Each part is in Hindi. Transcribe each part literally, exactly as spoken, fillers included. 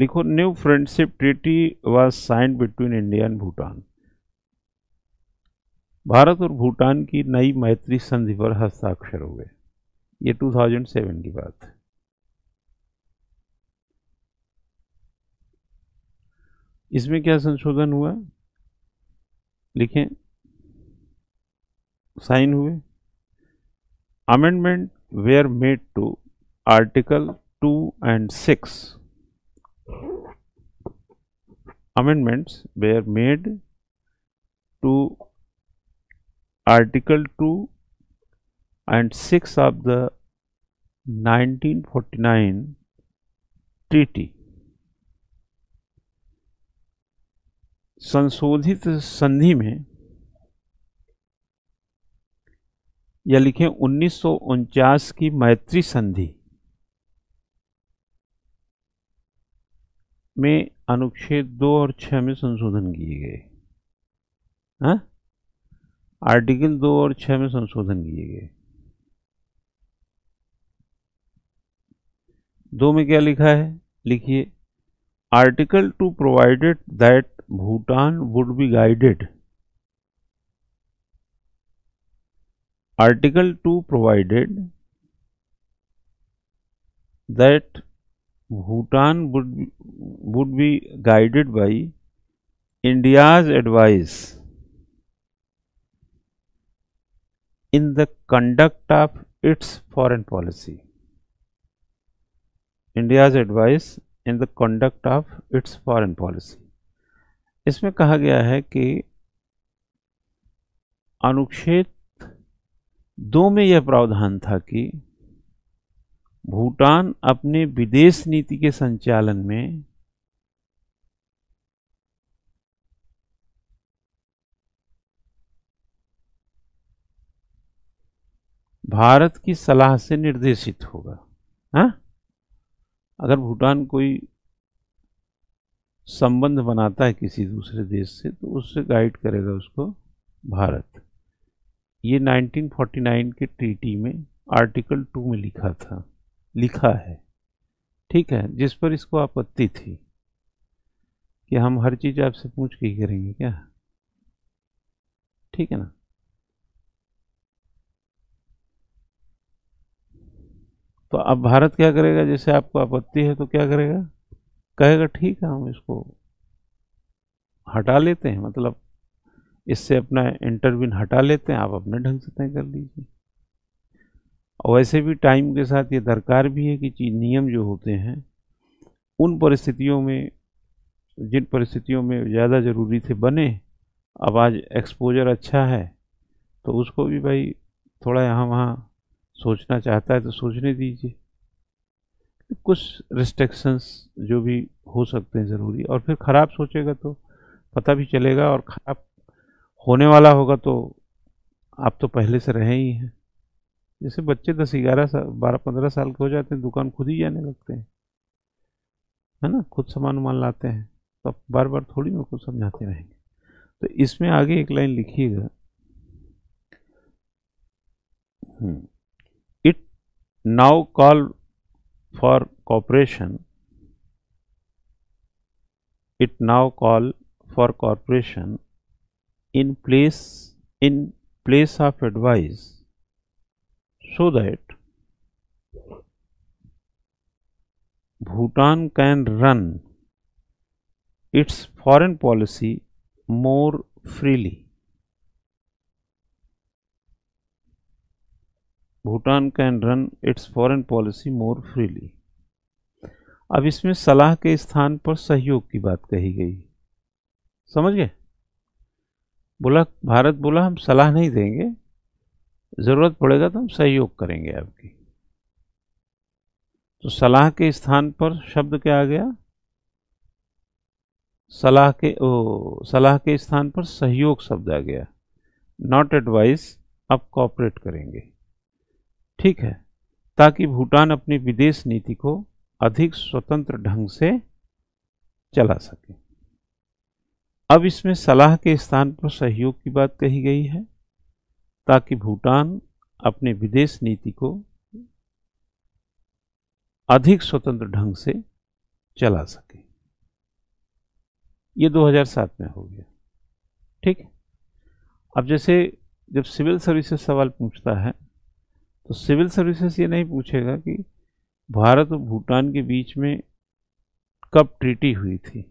लिखो new friendship treaty was signed between India and Bhutan. Bharat और भूटान की नई मैत्री संधि पर हस्ताक्षर हुए। ये दो हज़ार सात की बात है। इसमें क्या संशोधन हुआ, लिखें साइन हुए। Amendment were made to article two and six. Amendments were made to article two and six of the nineteen forty-nine treaty। संशोधित संधि में या लिखें उन्नीस सौ उनचास की मैत्री संधि में अनुच्छेद दो और छह में संशोधन किए गए। हाँ, आर्टिकल दो और छह में संशोधन किए गए। दो में क्या लिखा है, लिखिए article two provided that Bhutan would be guided. Article two provided that Bhutan would would be guided by India's advice in the conduct of its foreign policy. India's advice in the conduct of its foreign policy. इसमें कहा गया है कि अनुच्छेद दो में यह प्रावधान था कि भूटान अपने विदेश नीति के संचालन में भारत की सलाह से निर्देशित होगा। हाँ, अगर भूटान कोई संबंध बनाता है किसी दूसरे देश से तो उससे गाइड करेगा उसको भारत। ये उन्नीस सौ उनचास के ट्रीटी में आर्टिकल टू में लिखा था, लिखा है, ठीक है, जिस पर इसको आपत्ति थी कि हम हर चीज़ आपसे पूछ के ही करेंगे क्या, ठीक है ना। तो अब भारत क्या करेगा, जैसे आपको आपत्ति है तो क्या करेगा, कहेगा ठीक है हम इसको हटा लेते हैं, मतलब इससे अपना इंटरव्यून हटा लेते हैं, आप अपने ढंग से तय कर लीजिए। और वैसे भी टाइम के साथ ये दरकार भी है कि चीज नियम जो होते हैं उन परिस्थितियों में, जिन परिस्थितियों में ज़्यादा ज़रूरी थे बने। अब आज एक्सपोजर अच्छा है तो उसको भी भाई थोड़ा यहाँ वहाँ सोचना चाहता है तो सोचने दीजिए। कुछ रिस्ट्रिक्शंस जो भी हो सकते हैं ज़रूरी, और फिर ख़राब सोचेगा तो पता भी चलेगा, और ख़राब होने वाला होगा तो आप तो पहले से रहे ही हैं। जैसे बच्चे दस ग्यारह साल बारह पंद्रह साल के हो जाते हैं, दुकान खुद ही जाने लगते हैं, है ना, खुद सामान वामान लाते हैं, तो आप बार बार थोड़ी मेरे को समझाते रहेंगे। तो इसमें आगे एक लाइन लिखिएगा, now call for cooperation, it now call for cooperation in place in place of advice so that Bhutan can run its foreign policy more freely. Bhutan can run its foreign policy more freely. अब इसमें सलाह के स्थान पर सहयोग की बात कही गई, समझ गए। बोला भारत बोला हम सलाह नहीं देंगे, ज़रूरत पड़ेगा तो हम सहयोग करेंगे आपकी। तो सलाह के स्थान पर शब्द क्या आ गया, सलाह के ओ सलाह के स्थान पर सहयोग शब्द आ गया। नॉट एडवाइस, आप कॉपरेट करेंगे, ठीक है, ताकि भूटान अपनी विदेश नीति को अधिक स्वतंत्र ढंग से चला सके। अब इसमें सलाह के स्थान पर सहयोग की बात कही गई है ताकि भूटान अपने विदेश नीति को अधिक स्वतंत्र ढंग से चला सके। ये दो हज़ार सात में हो गया। ठीक, अब जैसे जब सिविल सर्विसेज सवाल पूछता है तो सिविल सर्विसेज ये नहीं पूछेगा कि भारत और भूटान के बीच में कब ट्रीटी हुई थी।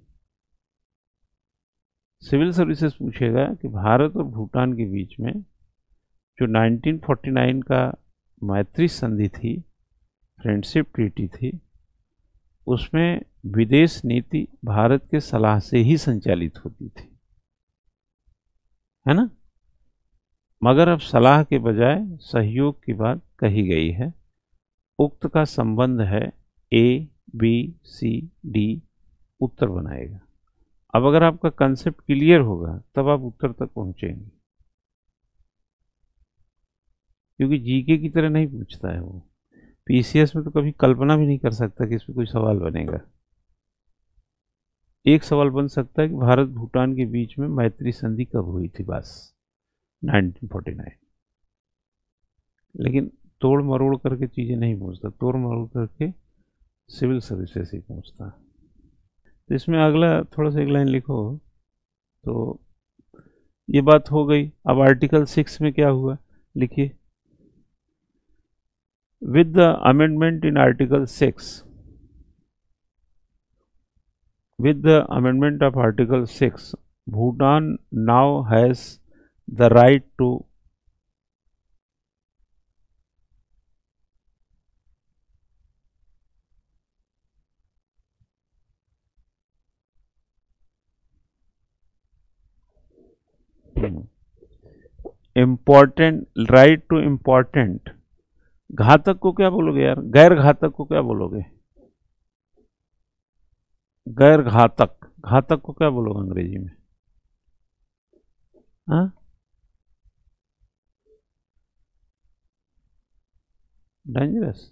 सिविल सर्विसेज पूछेगा कि भारत और भूटान के बीच में जो उन्नीस सौ उनचास का मैत्री संधि थी, फ्रेंडशिप ट्रीटी थी, उसमें विदेश नीति भारत के सलाह से ही संचालित होती थी, है ना। मगर अब सलाह के बजाय सहयोग की बात कही गई है। उक्त का संबंध है ए बी सी डी, उत्तर बनाएगा। अब अगर आपका कंसेप्ट क्लियर होगा तब आप उत्तर तक पहुंचेंगे, क्योंकि जीके की तरह नहीं पूछता है वो। पीसीएस में तो कभी कल्पना भी नहीं कर सकता कि इसमें कोई सवाल बनेगा। एक सवाल बन सकता है कि भारत भूटान के बीच में मैत्री संधि कब हुई थी, बस उन्नीस सौ उनचास। लेकिन तोड़ मरोड़ करके चीज़ें नहीं पूछता, तोड़ मरोड़ करके सिविल सर्विसेज ही पूछता। तो इसमें अगला थोड़ा सा एक लाइन लिखो। तो ये बात हो गई। अब आर्टिकल सिक्स में क्या हुआ लिखिए। With the amendment in Article six, with the amendment of Article six, Bhutan now has the right to important right to important घातक को क्या बोलोगे यार, गैर घातक को क्या बोलोगे, गैर घातक, घातक को क्या बोलोगे अंग्रेजी में, हाँ डेंजरस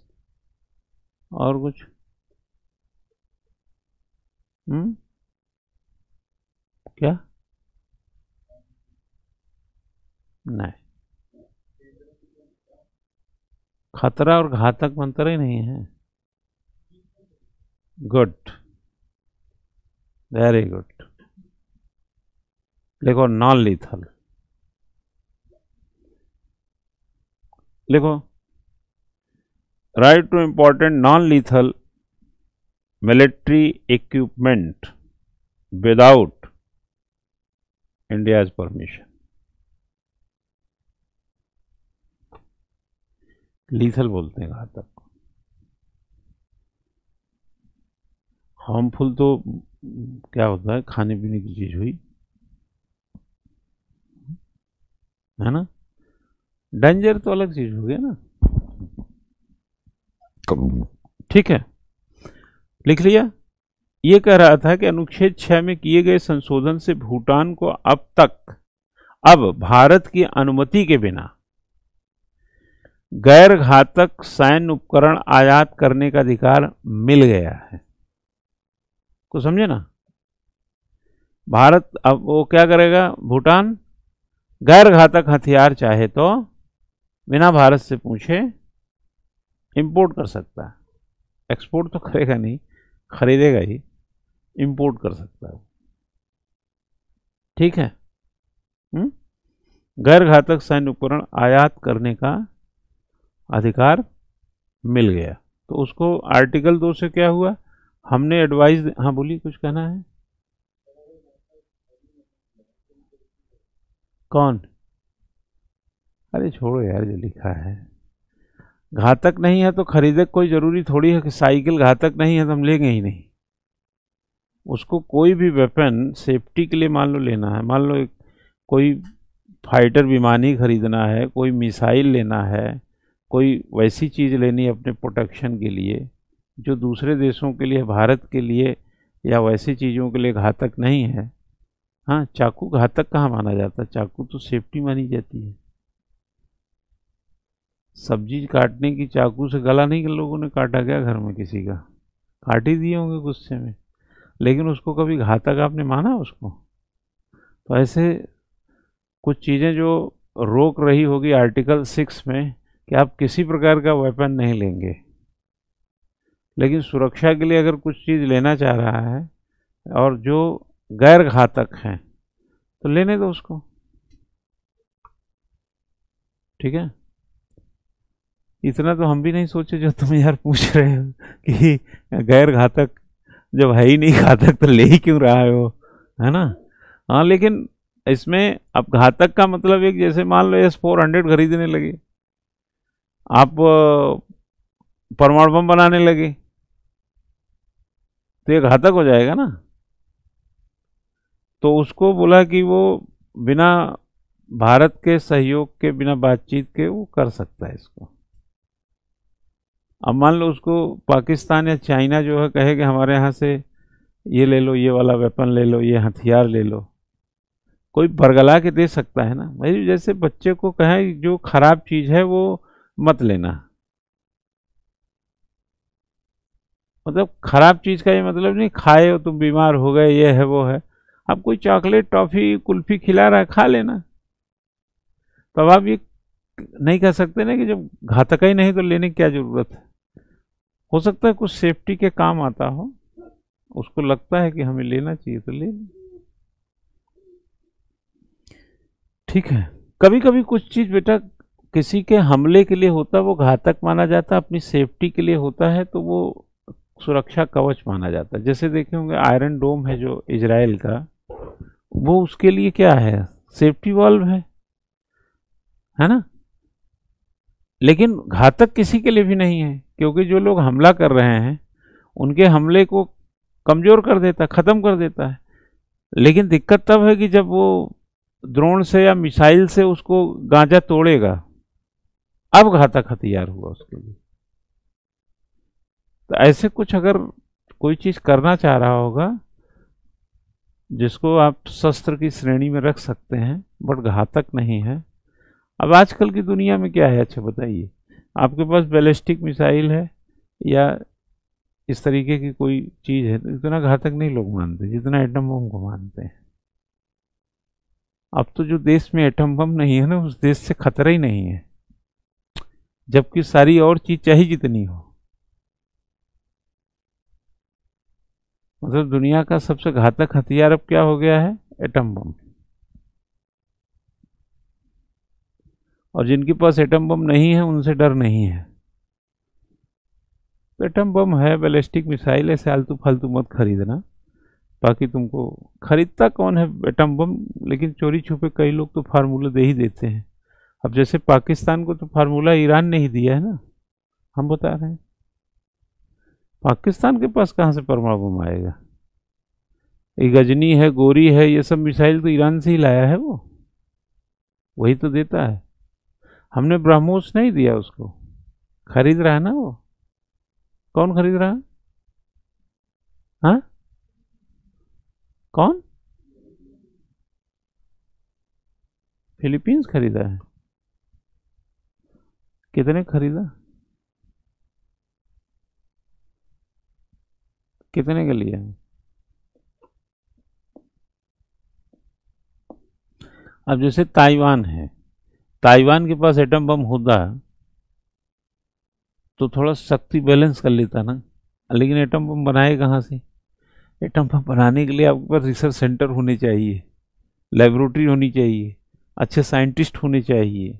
और कुछ, हम्म क्या नहीं, खतरा और घातक अंतर ही नहीं है। Good, very good. लिखो नॉन लीथल, लिखो right to important non lethal military equipment without India's permission. Lethal बोलते हैं घातक को, हार्मफुल तो क्या होता है, खाने पीने की चीज हुई, है ना। डेंजर तो अलग चीज हो गया ना। ठीक है, लिख लिया। ये कह रहा था कि अनुच्छेद छह में किए गए संशोधन से भूटान को अब तक अब भारत की अनुमति के बिना गैर घातक सैन्य उपकरण आयात करने का अधिकार मिल गया है। को समझे ना, भारत अब वो क्या करेगा, भूटान गैर घातक हथियार चाहे तो बिना भारत से पूछे इंपोर्ट कर सकता है। एक्सपोर्ट तो करेगा नहीं, खरीदेगा ही, इंपोर्ट कर सकता है। ठीक है, गैर घातक सैन्य उपकरण आयात करने का अधिकार मिल गया। तो उसको आर्टिकल दो से क्या हुआ, हमने एडवाइस, हाँ बोलिए कुछ कहना है, कौन, अरे छोड़ो यार जो लिखा है। घातक नहीं है तो खरीदे, कोई जरूरी थोड़ी है कि साइकिल घातक नहीं है तो हम लेंगे ही नहीं उसको। कोई भी वेपन सेफ्टी के लिए मान लो लेना है, मान लो कोई फाइटर विमान ही खरीदना है, कोई मिसाइल लेना है, कोई वैसी चीज़ लेनी है अपने प्रोटेक्शन के लिए जो दूसरे देशों के लिए, भारत के लिए या वैसी चीज़ों के लिए घातक नहीं है। हाँ, चाकू घातक कहाँ माना जाता है, चाकू तो सेफ्टी मानी जाती है। सब्जी काटने की चाकू से गला नहीं लोगों ने काटा, गया घर में किसी का काट ही दिए होंगे गुस्से में, लेकिन उसको कभी घातक आपने माना उसको। तो ऐसे कुछ चीज़ें जो रोक रही होगी आर्टिकल सिक्स में कि आप किसी प्रकार का वेपन नहीं लेंगे, लेकिन सुरक्षा के लिए अगर कुछ चीज़ लेना चाह रहा है और जो गैर घातक है तो लेने दो उसको, ठीक है। इतना तो हम भी नहीं सोचे जो तुम यार पूछ रहे हो कि गैर घातक जब है ही नहीं घातक तो ले ही क्यों रहा है वो, है ना। हाँ, लेकिन इसमें अब घातक का मतलब एक, जैसे मान लो एस फोर हंड्रेड खरीदने लगे आप, परमाणु बम बनाने लगे तो ये घातक हो जाएगा ना। तो उसको बोला कि वो बिना भारत के सहयोग के, बिना बातचीत के वो कर सकता है इसको। अब मान लो उसको पाकिस्तान या चाइना जो है कहे कि हमारे यहाँ से ये ले लो, ये वाला वेपन ले लो, ये हथियार ले लो, कोई बरगला के दे सकता है ना भाई। जैसे बच्चे को कहें जो खराब चीज़ है वो मत लेना, मतलब खराब चीज़ का ये मतलब नहीं खाए हो तुम बीमार हो गए ये है वो है। अब कोई चॉकलेट टॉफ़ी कुल्फ़ी खिला रहा है खा लेना, तब आप ये नहीं कह सकते ना कि जब घातक ही नहीं तो लेने की क्या ज़रूरत है। हो सकता है कुछ सेफ्टी के काम आता हो, उसको लगता है कि हमें लेना चाहिए तो ले, ठीक है। कभी कभी कुछ चीज़ बेटा किसी के हमले के लिए होता है वो घातक माना जाता है, अपनी सेफ्टी के लिए होता है तो वो सुरक्षा कवच माना जाता है। जैसे देखे होंगे आयरन डोम है जो इजराइल का, वो उसके लिए क्या है, सेफ्टी वॉल्व है, है ना। लेकिन घातक किसी के लिए भी नहीं है, क्योंकि जो लोग हमला कर रहे हैं उनके हमले को कमज़ोर कर देता है, ख़त्म कर देता है। लेकिन दिक्कत तब है कि जब वो ड्रोन से या मिसाइल से उसको गांजा तोड़ेगा, अब घातक हथियार हुआ उसके लिए। तो ऐसे कुछ अगर कोई चीज़ करना चाह रहा होगा जिसको आप शस्त्र की श्रेणी में रख सकते हैं बट घातक नहीं है। अब आजकल की दुनिया में क्या है, अच्छा बताइए, आपके पास बैलिस्टिक मिसाइल है या इस तरीके की कोई चीज़ है तो इतना घातक नहीं लोग मानते जितना एटम बम को मानते हैं। अब तो जो देश में एटम बम नहीं है ना उस देश से खतरा ही नहीं है, जबकि सारी और चीज़ चाहिए जितनी हो। मतलब दुनिया का सबसे घातक हथियार अब क्या हो गया है, एटम बम। और जिनके पास एटम बम नहीं है उनसे डर नहीं है। तो एटम बम है, बैलिस्टिक मिसाइल है, फालतू फालतू मत खरीदना। बाकी तुमको खरीदता कौन है एटम बम, लेकिन चोरी छुपे कई लोग तो फार्मूला दे ही देते हैं। अब जैसे पाकिस्तान को तो फार्मूला ईरान ने ही दिया है ना, हम बता रहे हैं। पाकिस्तान के पास कहाँ से परमाणु बम आएगा, ये गजनी है, गोरी है, ये सब मिसाइल तो ईरान से ही लाया है, वो वही तो देता है। हमने ब्रह्मोस नहीं दिया उसको, खरीद रहा है ना वो, कौन खरीद रहा है, हाँ कौन, फिलीपींस खरीदा है। कितने खरीदा, कितने के लिए। अब जैसे ताइवान है, ताइवान के पास एटम बम होता तो थोड़ा शक्ति बैलेंस कर लेता ना, लेकिन एटम बम बनाए कहाँ से। एटम बम बनाने के लिए आपके पास रिसर्च सेंटर होने चाहिए, लेबोरेटरी होनी चाहिए, अच्छे साइंटिस्ट होने चाहिए,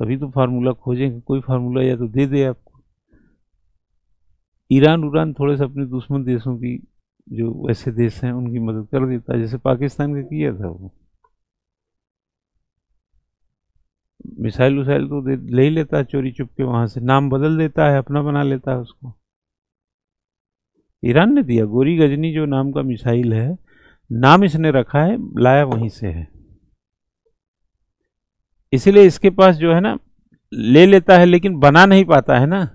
तभी तो फार्मूला खोजेंगे। कोई फार्मूला या तो दे दे आपको। ईरान उरान थोड़े से अपने दुश्मन देशों की, जो वैसे देश हैं उनकी मदद कर देता, जैसे पाकिस्तान का किया था वो, मिसाइल उसाइल तो ले ही लेता है चोरी चुप के, वहाँ से नाम बदल देता है, अपना बना लेता है उसको। ईरान ने दिया, गोरी गजनी जो नाम का मिसाइल है, नाम इसने रखा है, लाया वहीं से है, इसीलिए इसके पास जो है ना ले लेता है, लेकिन बना नहीं पाता है ना।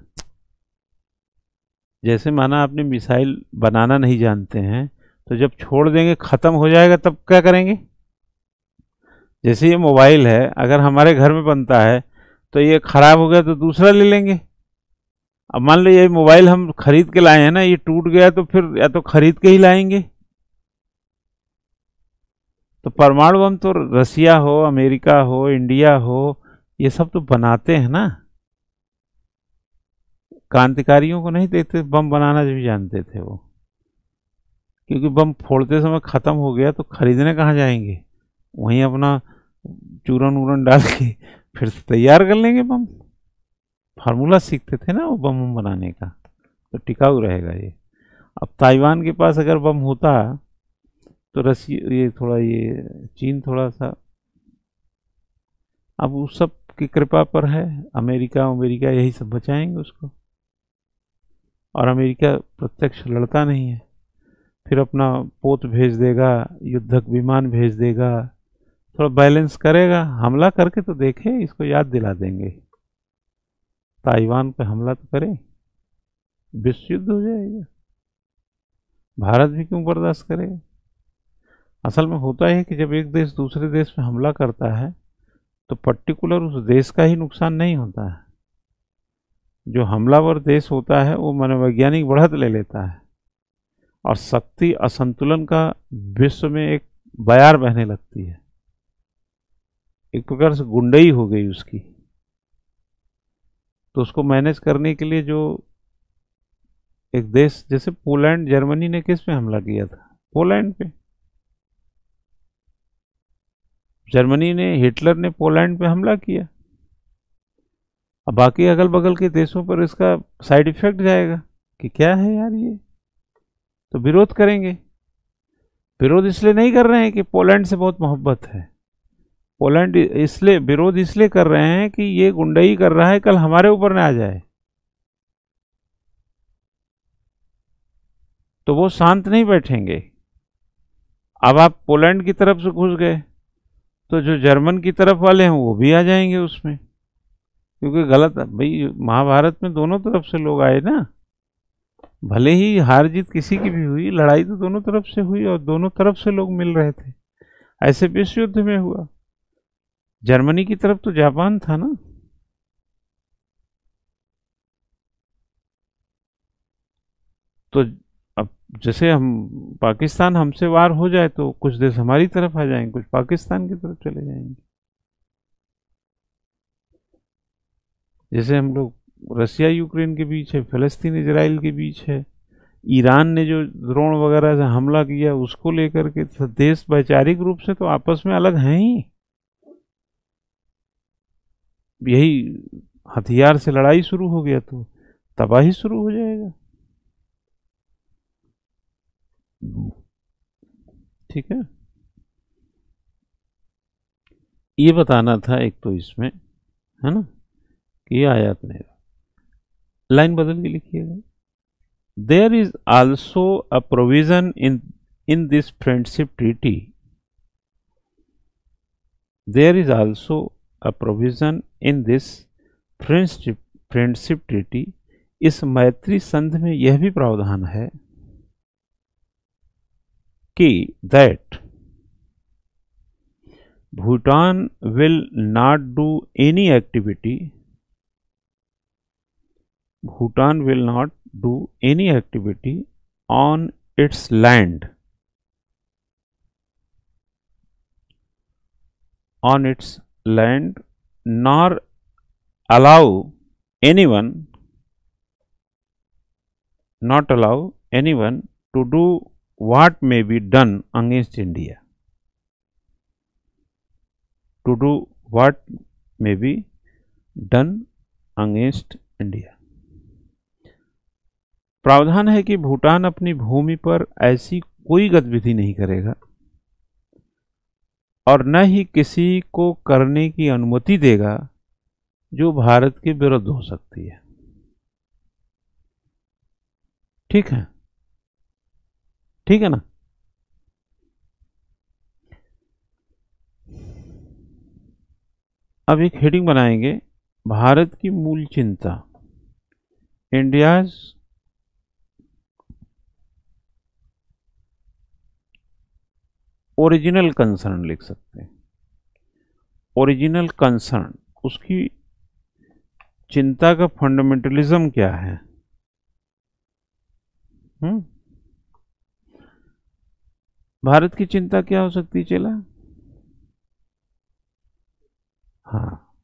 जैसे माना आपने मिसाइल बनाना नहीं जानते हैं तो जब छोड़ देंगे ख़त्म हो जाएगा तब क्या करेंगे। जैसे ये मोबाइल है, अगर हमारे घर में बनता है तो ये ख़राब हो गया तो दूसरा ले लेंगे। अब मान लो ये मोबाइल हम खरीद के लाए हैं ना, ये टूट गया तो फिर या तो खरीद के ही लाएंगे। तो परमाणु बम तो रसिया हो, अमेरिका हो, इंडिया हो, ये सब तो बनाते हैं ना, क्रांतिकारियों को नहीं देते, बम बनाना भी जानते थे वो, क्योंकि बम फोड़ते समय ख़त्म हो गया तो ख़रीदने कहाँ जाएंगे, वहीं अपना चूरन वूरन डाल के फिर से तैयार कर लेंगे बम। फार्मूला सीखते थे ना वो बम बम बनाने का, तो टिकाऊ रहेगा ये। अब ताइवान के पास अगर बम होता तो रसिया ये थोड़ा ये चीन थोड़ा सा, अब उस सब की कृपा पर है, अमेरिका अमेरिका यही सब बचाएंगे उसको, और अमेरिका प्रत्यक्ष लड़ता नहीं है, फिर अपना पोत भेज देगा, युद्धक विमान भेज देगा, थोड़ा बैलेंस करेगा। हमला करके तो देखे, इसको याद दिला देंगे, ताइवान पे हमला तो करें, विश्व युद्ध हो जाएगा, भारत भी क्यों बर्दाश्त करेगा। असल में होता है कि जब एक देश दूसरे देश में हमला करता है तो पर्टिकुलर उस देश का ही नुकसान नहीं होता है, जो हमलावर देश होता है वो मनोवैज्ञानिक बढ़त ले लेता है और शक्ति असंतुलन का विश्व में एक बयार बहने लगती है, एक प्रकार से गुंडई हो गई उसकी। तो उसको मैनेज करने के लिए जो एक देश, जैसे पोलैंड जर्मनी ने किस पे हमला किया था, पोलैंड पे, जर्मनी ने, हिटलर ने पोलैंड पे हमला किया, अब बाकी अगल बगल के देशों पर इसका साइड इफेक्ट जाएगा कि क्या है यार ये, तो विरोध करेंगे। विरोध इसलिए नहीं कर रहे हैं कि पोलैंड से बहुत मोहब्बत है, पोलैंड इसलिए विरोध इसलिए कर रहे हैं कि ये गुंडई कर रहा है, कल हमारे ऊपर ना आ जाए, तो वो शांत नहीं बैठेंगे। अब आप पोलैंड की तरफ से घुस गए तो जो जर्मन की तरफ वाले हैं वो भी आ जाएंगे उसमें, क्योंकि गलत है भाई, महाभारत में दोनों तरफ से लोग आए ना, भले ही हार जीत किसी की भी हुई, लड़ाई तो दोनों तरफ से हुई और दोनों तरफ से लोग मिल रहे थे। ऐसे विश्व युद्ध में हुआ, जर्मनी की तरफ तो जापान था ना, तो अब जैसे हम पाकिस्तान हमसे वार हो जाए तो कुछ देश हमारी तरफ आ जाएंगे, कुछ पाकिस्तान की तरफ चले जाएंगे। जैसे हम लोग रसिया यूक्रेन के बीच है, फिलिस्तीन इजराइल के बीच है, ईरान ने जो ड्रोन वगैरह से हमला किया उसको लेकर के तो देश वैचारिक रूप से तो आपस में अलग हैं ही, यही हथियार से लड़ाई शुरू हो गया तो तबाही शुरू हो जाएगा। ठीक है, ये बताना था एक तो इसमें, है ना, कि आयात नहीं, लाइन बदल के लिखिएगा। There is also a provision in in this friendship treaty, there is also a provision in this friendship friendship treaty, इस मैत्री संधि में यह भी प्रावधान है कि that Bhutan will not do any activity, Bhutan will not do any activity on its land, on its land, nor allow anyone, not allow anyone to do what may be done against India, to do what may be done against India। प्रावधान है कि भूटान अपनी भूमि पर ऐसी कोई गतिविधि नहीं करेगा और न ही किसी को करने की अनुमति देगा जो भारत के विरुद्ध हो सकती है। ठीक है, ठीक है ना। अब एक हेडिंग बनाएंगे, भारत की मूल चिंता, इंडियाज ओरिजिनल कंसर्न लिख सकते हैं, ओरिजिनल कंसर्न, उसकी चिंता का फंडामेंटलिज्म क्या है। हम्म भारत की चिंता क्या हो सकती है चेला? हाँ,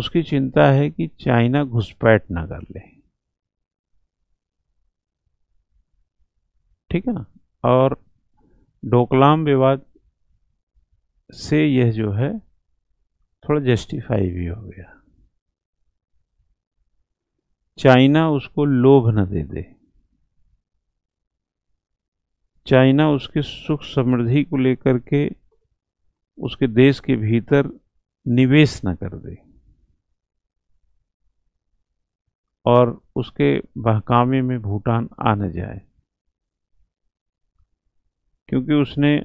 उसकी चिंता है कि चाइना घुसपैठ ना कर ले, ठीक है ना। और डोकलाम विवाद से यह जो है थोड़ा जस्टिफाई भी हो गया, चाइना उसको लोभ न दे दे, चाइना उसके सुख समृद्धि को लेकर के उसके देश के भीतर निवेश न कर दे और उसके बहकावे में भूटान आ न जाए, क्योंकि उसने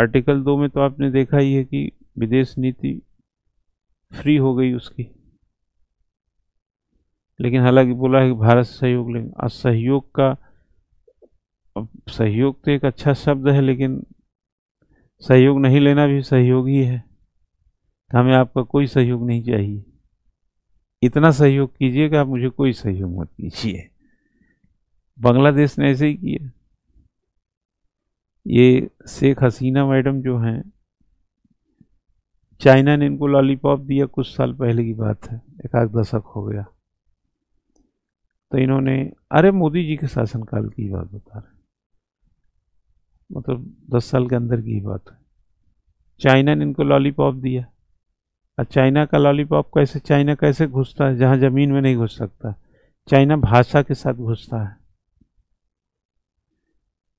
आर्टिकल दो में तो आपने देखा ही है कि विदेश नीति फ्री हो गई उसकी, लेकिन हालांकि बोला है कि भारत सहयोग लेंगे। आज सहयोग का, सहयोग तो एक अच्छा शब्द है लेकिन सहयोग नहीं लेना भी सहयोग ही है, हमें आपका कोई सहयोग नहीं चाहिए, इतना सहयोग कीजिए कि आप मुझे कोई सहयोग मत कीजिए। बांग्लादेश ने ऐसे ही किया, ये शेख हसीना मैडम जो हैं, चाइना ने इनको लॉलीपॉप दिया, कुछ साल पहले की बात है, एक आध दशक हो गया, तो इन्होंने, अरे मोदी जी के शासनकाल की बात बता रहे, मतलब दस साल के अंदर की बात है, चाइना ने इनको लॉलीपॉप दिया। और चाइना का लॉलीपॉप कैसे, चाइना कैसे घुसता है, जहाँ ज़मीन में नहीं घुस सकता, चाइना भाषा के साथ घुसता है,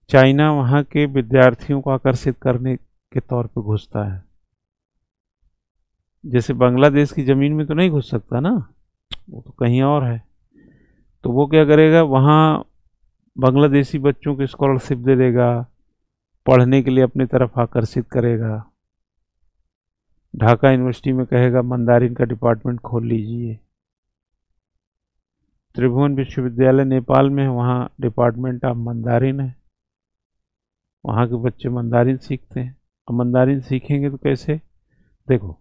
चाइना वहाँ के विद्यार्थियों को आकर्षित करने के तौर पे घुसता है, जैसे बांग्लादेश की ज़मीन में तो नहीं घुस सकता ना, वो तो कहीं और है, तो वो क्या करेगा, वहाँ बांग्लादेशी बच्चों को स्कॉलरशिप दे देगा, पढ़ने के लिए अपनी तरफ आकर्षित करेगा, ढाका यूनिवर्सिटी में कहेगा मंदारिन का डिपार्टमेंट खोल लीजिए, त्रिभुवन विश्वविद्यालय नेपाल में है, वहाँ डिपार्टमेंट ऑफ मंदारिन है, वहाँ के बच्चे मंदारिन सीखते हैं। अब मंदारिन सीखेंगे तो कैसे, देखो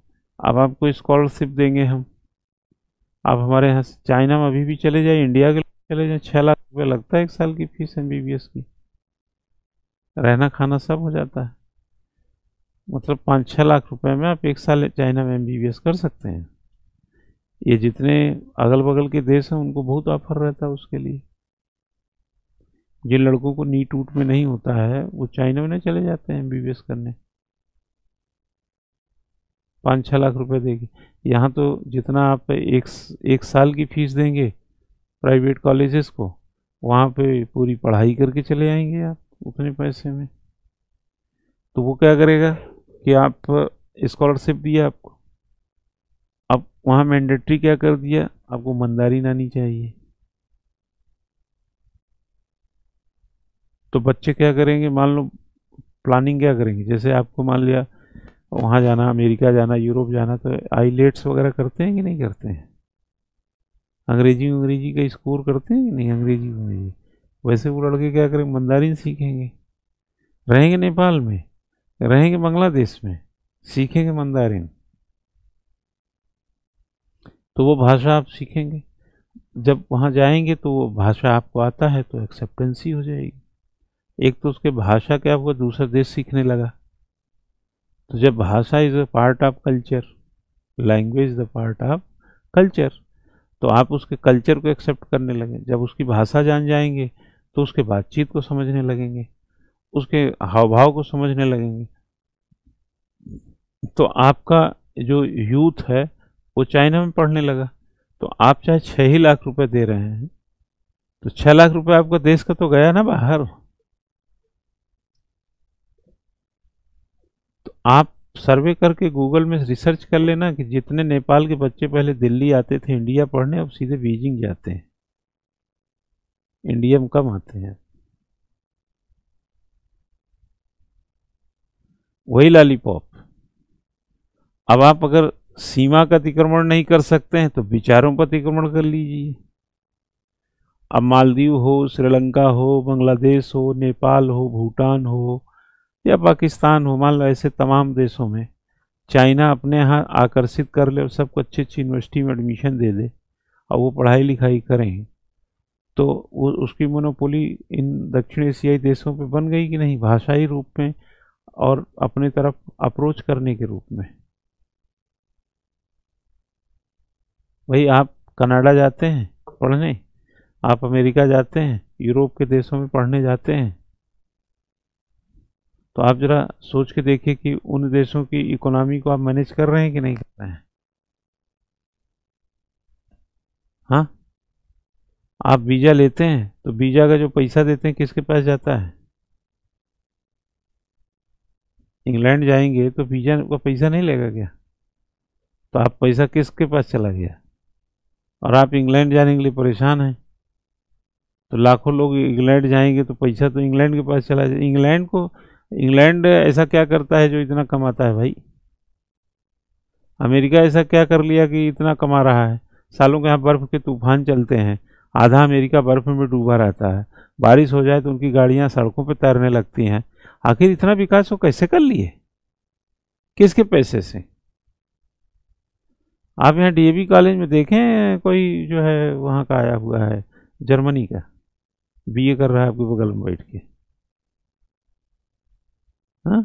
अब आपको स्कॉलरशिप देंगे हम, आप हमारे यहाँ से, चाइना में अभी भी चले जाए, इंडिया के चले जाए, छः लाख रुपये लगता है एक साल की fees M B B S की, रहना खाना सब हो जाता है, मतलब पाँच छः लाख रुपए में आप एक साल चाइना में एमबीबीएस कर सकते हैं। ये जितने अगल बगल के देश हैं उनको बहुत ऑफर रहता है उसके लिए, जिन लड़कों को नीट ऊट में नहीं होता है वो चाइना में नहीं चले जाते हैं एमबीबीएस करने, पाँच छः लाख रुपए देंगे। यहाँ तो जितना आप एक एक साल की फीस देंगे प्राइवेट कॉलेजेस को, वहाँ पर पूरी पढ़ाई करके चले जाएंगे आप उतने पैसे में। तो वो क्या करेगा कि आप स्कॉलरशिप दिया आपको, अब वहाँ मैंडेटरी क्या कर दिया, आपको मंदारिन आनी चाहिए, तो बच्चे क्या करेंगे, मान लो प्लानिंग क्या करेंगे, जैसे आपको मान लिया वहाँ जाना, अमेरिका जाना, यूरोप जाना, तो आईलेट्स वगैरह करते हैं कि नहीं करते हैं, अंग्रेजी अंग्रेजी का स्कोर करते हैं कि नहीं, अंग्रेजी अंग्रेजी वैसे वो लड़के क्या करेंगे, मंदारिन सीखेंगे, रहेंगे नेपाल में, रहेंगे बांग्लादेश में, सीखेंगे मंदारिन, तो वो भाषा आप सीखेंगे, जब वहाँ जाएंगे तो वो भाषा आपको आता है तो एक्सेप्टेंस ही हो जाएगी। एक तो उसके भाषा के आपको दूसरा देश सीखने लगा, तो जब भाषा is a part of culture, language is a part of culture, तो आप उसके कल्चर को एक्सेप्ट करने लगे, जब उसकी भाषा जान जाएंगे तो उसके बातचीत को समझने लगेंगे, उसके हाव भाव को समझने लगेंगे, तो आपका जो यूथ है वो चाइना में पढ़ने लगा। तो आप चाहे छः ही लाख रुपए दे रहे हैं, तो छः लाख रुपए आपका देश का तो गया ना बाहर, तो आप सर्वे करके गूगल में रिसर्च कर लेना कि जितने नेपाल के बच्चे पहले दिल्ली आते थे इंडिया पढ़ने, अब सीधे बीजिंग जाते हैं, इंडिया में कम आते हैं। वही लॉलीपॉप। अब आप अगर सीमा का अतिक्रमण नहीं कर सकते हैं तो विचारों पर अतिक्रमण कर लीजिए। अब मालदीव हो, श्रीलंका हो, बांग्लादेश हो, नेपाल हो, भूटान हो या पाकिस्तान हो, मान लो ऐसे तमाम देशों में चाइना अपने यहाँ आकर्षित कर ले और सबको अच्छी अच्छी यूनिवर्सिटी में एडमिशन दे दे और वो पढ़ाई लिखाई करें, तो वो उसकी मोनोपोली इन दक्षिण एशियाई देशों पे बन गई कि नहीं, भाषाई रूप में और अपने तरफ अप्रोच करने के रूप में। भाई आप कनाडा जाते हैं पढ़ने, आप अमेरिका जाते हैं, यूरोप के देशों में पढ़ने जाते हैं, तो आप ज़रा सोच के देखिए कि उन देशों की इकोनॉमी को आप मैनेज कर रहे हैं कि नहीं कर रहे हैं। हाँ, आप वीज़ा लेते हैं तो वीज़ा का जो पैसा देते हैं किसके पास जाता है? इंग्लैंड जाएंगे तो वीज़ा का पैसा नहीं लेगा क्या? तो आप पैसा किसके पास चला गया? और आप इंग्लैंड जाने के लिए परेशान हैं, तो लाखों लोग इंग्लैंड जाएंगे तो पैसा तो इंग्लैंड के पास चला जाए। इंग्लैंड को इंग्लैंड ऐसा क्या करता है जो इतना कमाता है भाई? अमेरिका ऐसा क्या कर लिया कि इतना कमा रहा है? सालों के यहाँ बर्फ़ के तूफान चलते हैं, आधा अमेरिका बर्फ़ में डूबा रहता है, बारिश हो जाए तो उनकी गाड़ियाँ सड़कों पर तैरने लगती हैं। आखिर इतना विकास वो कैसे कर लिए? किसके पैसे से? आप यहाँ डीएवी कॉलेज में देखें कोई जो है वहाँ का आया हुआ है, जर्मनी का, बीए कर रहा है आपके बगल में बैठ के। हाँ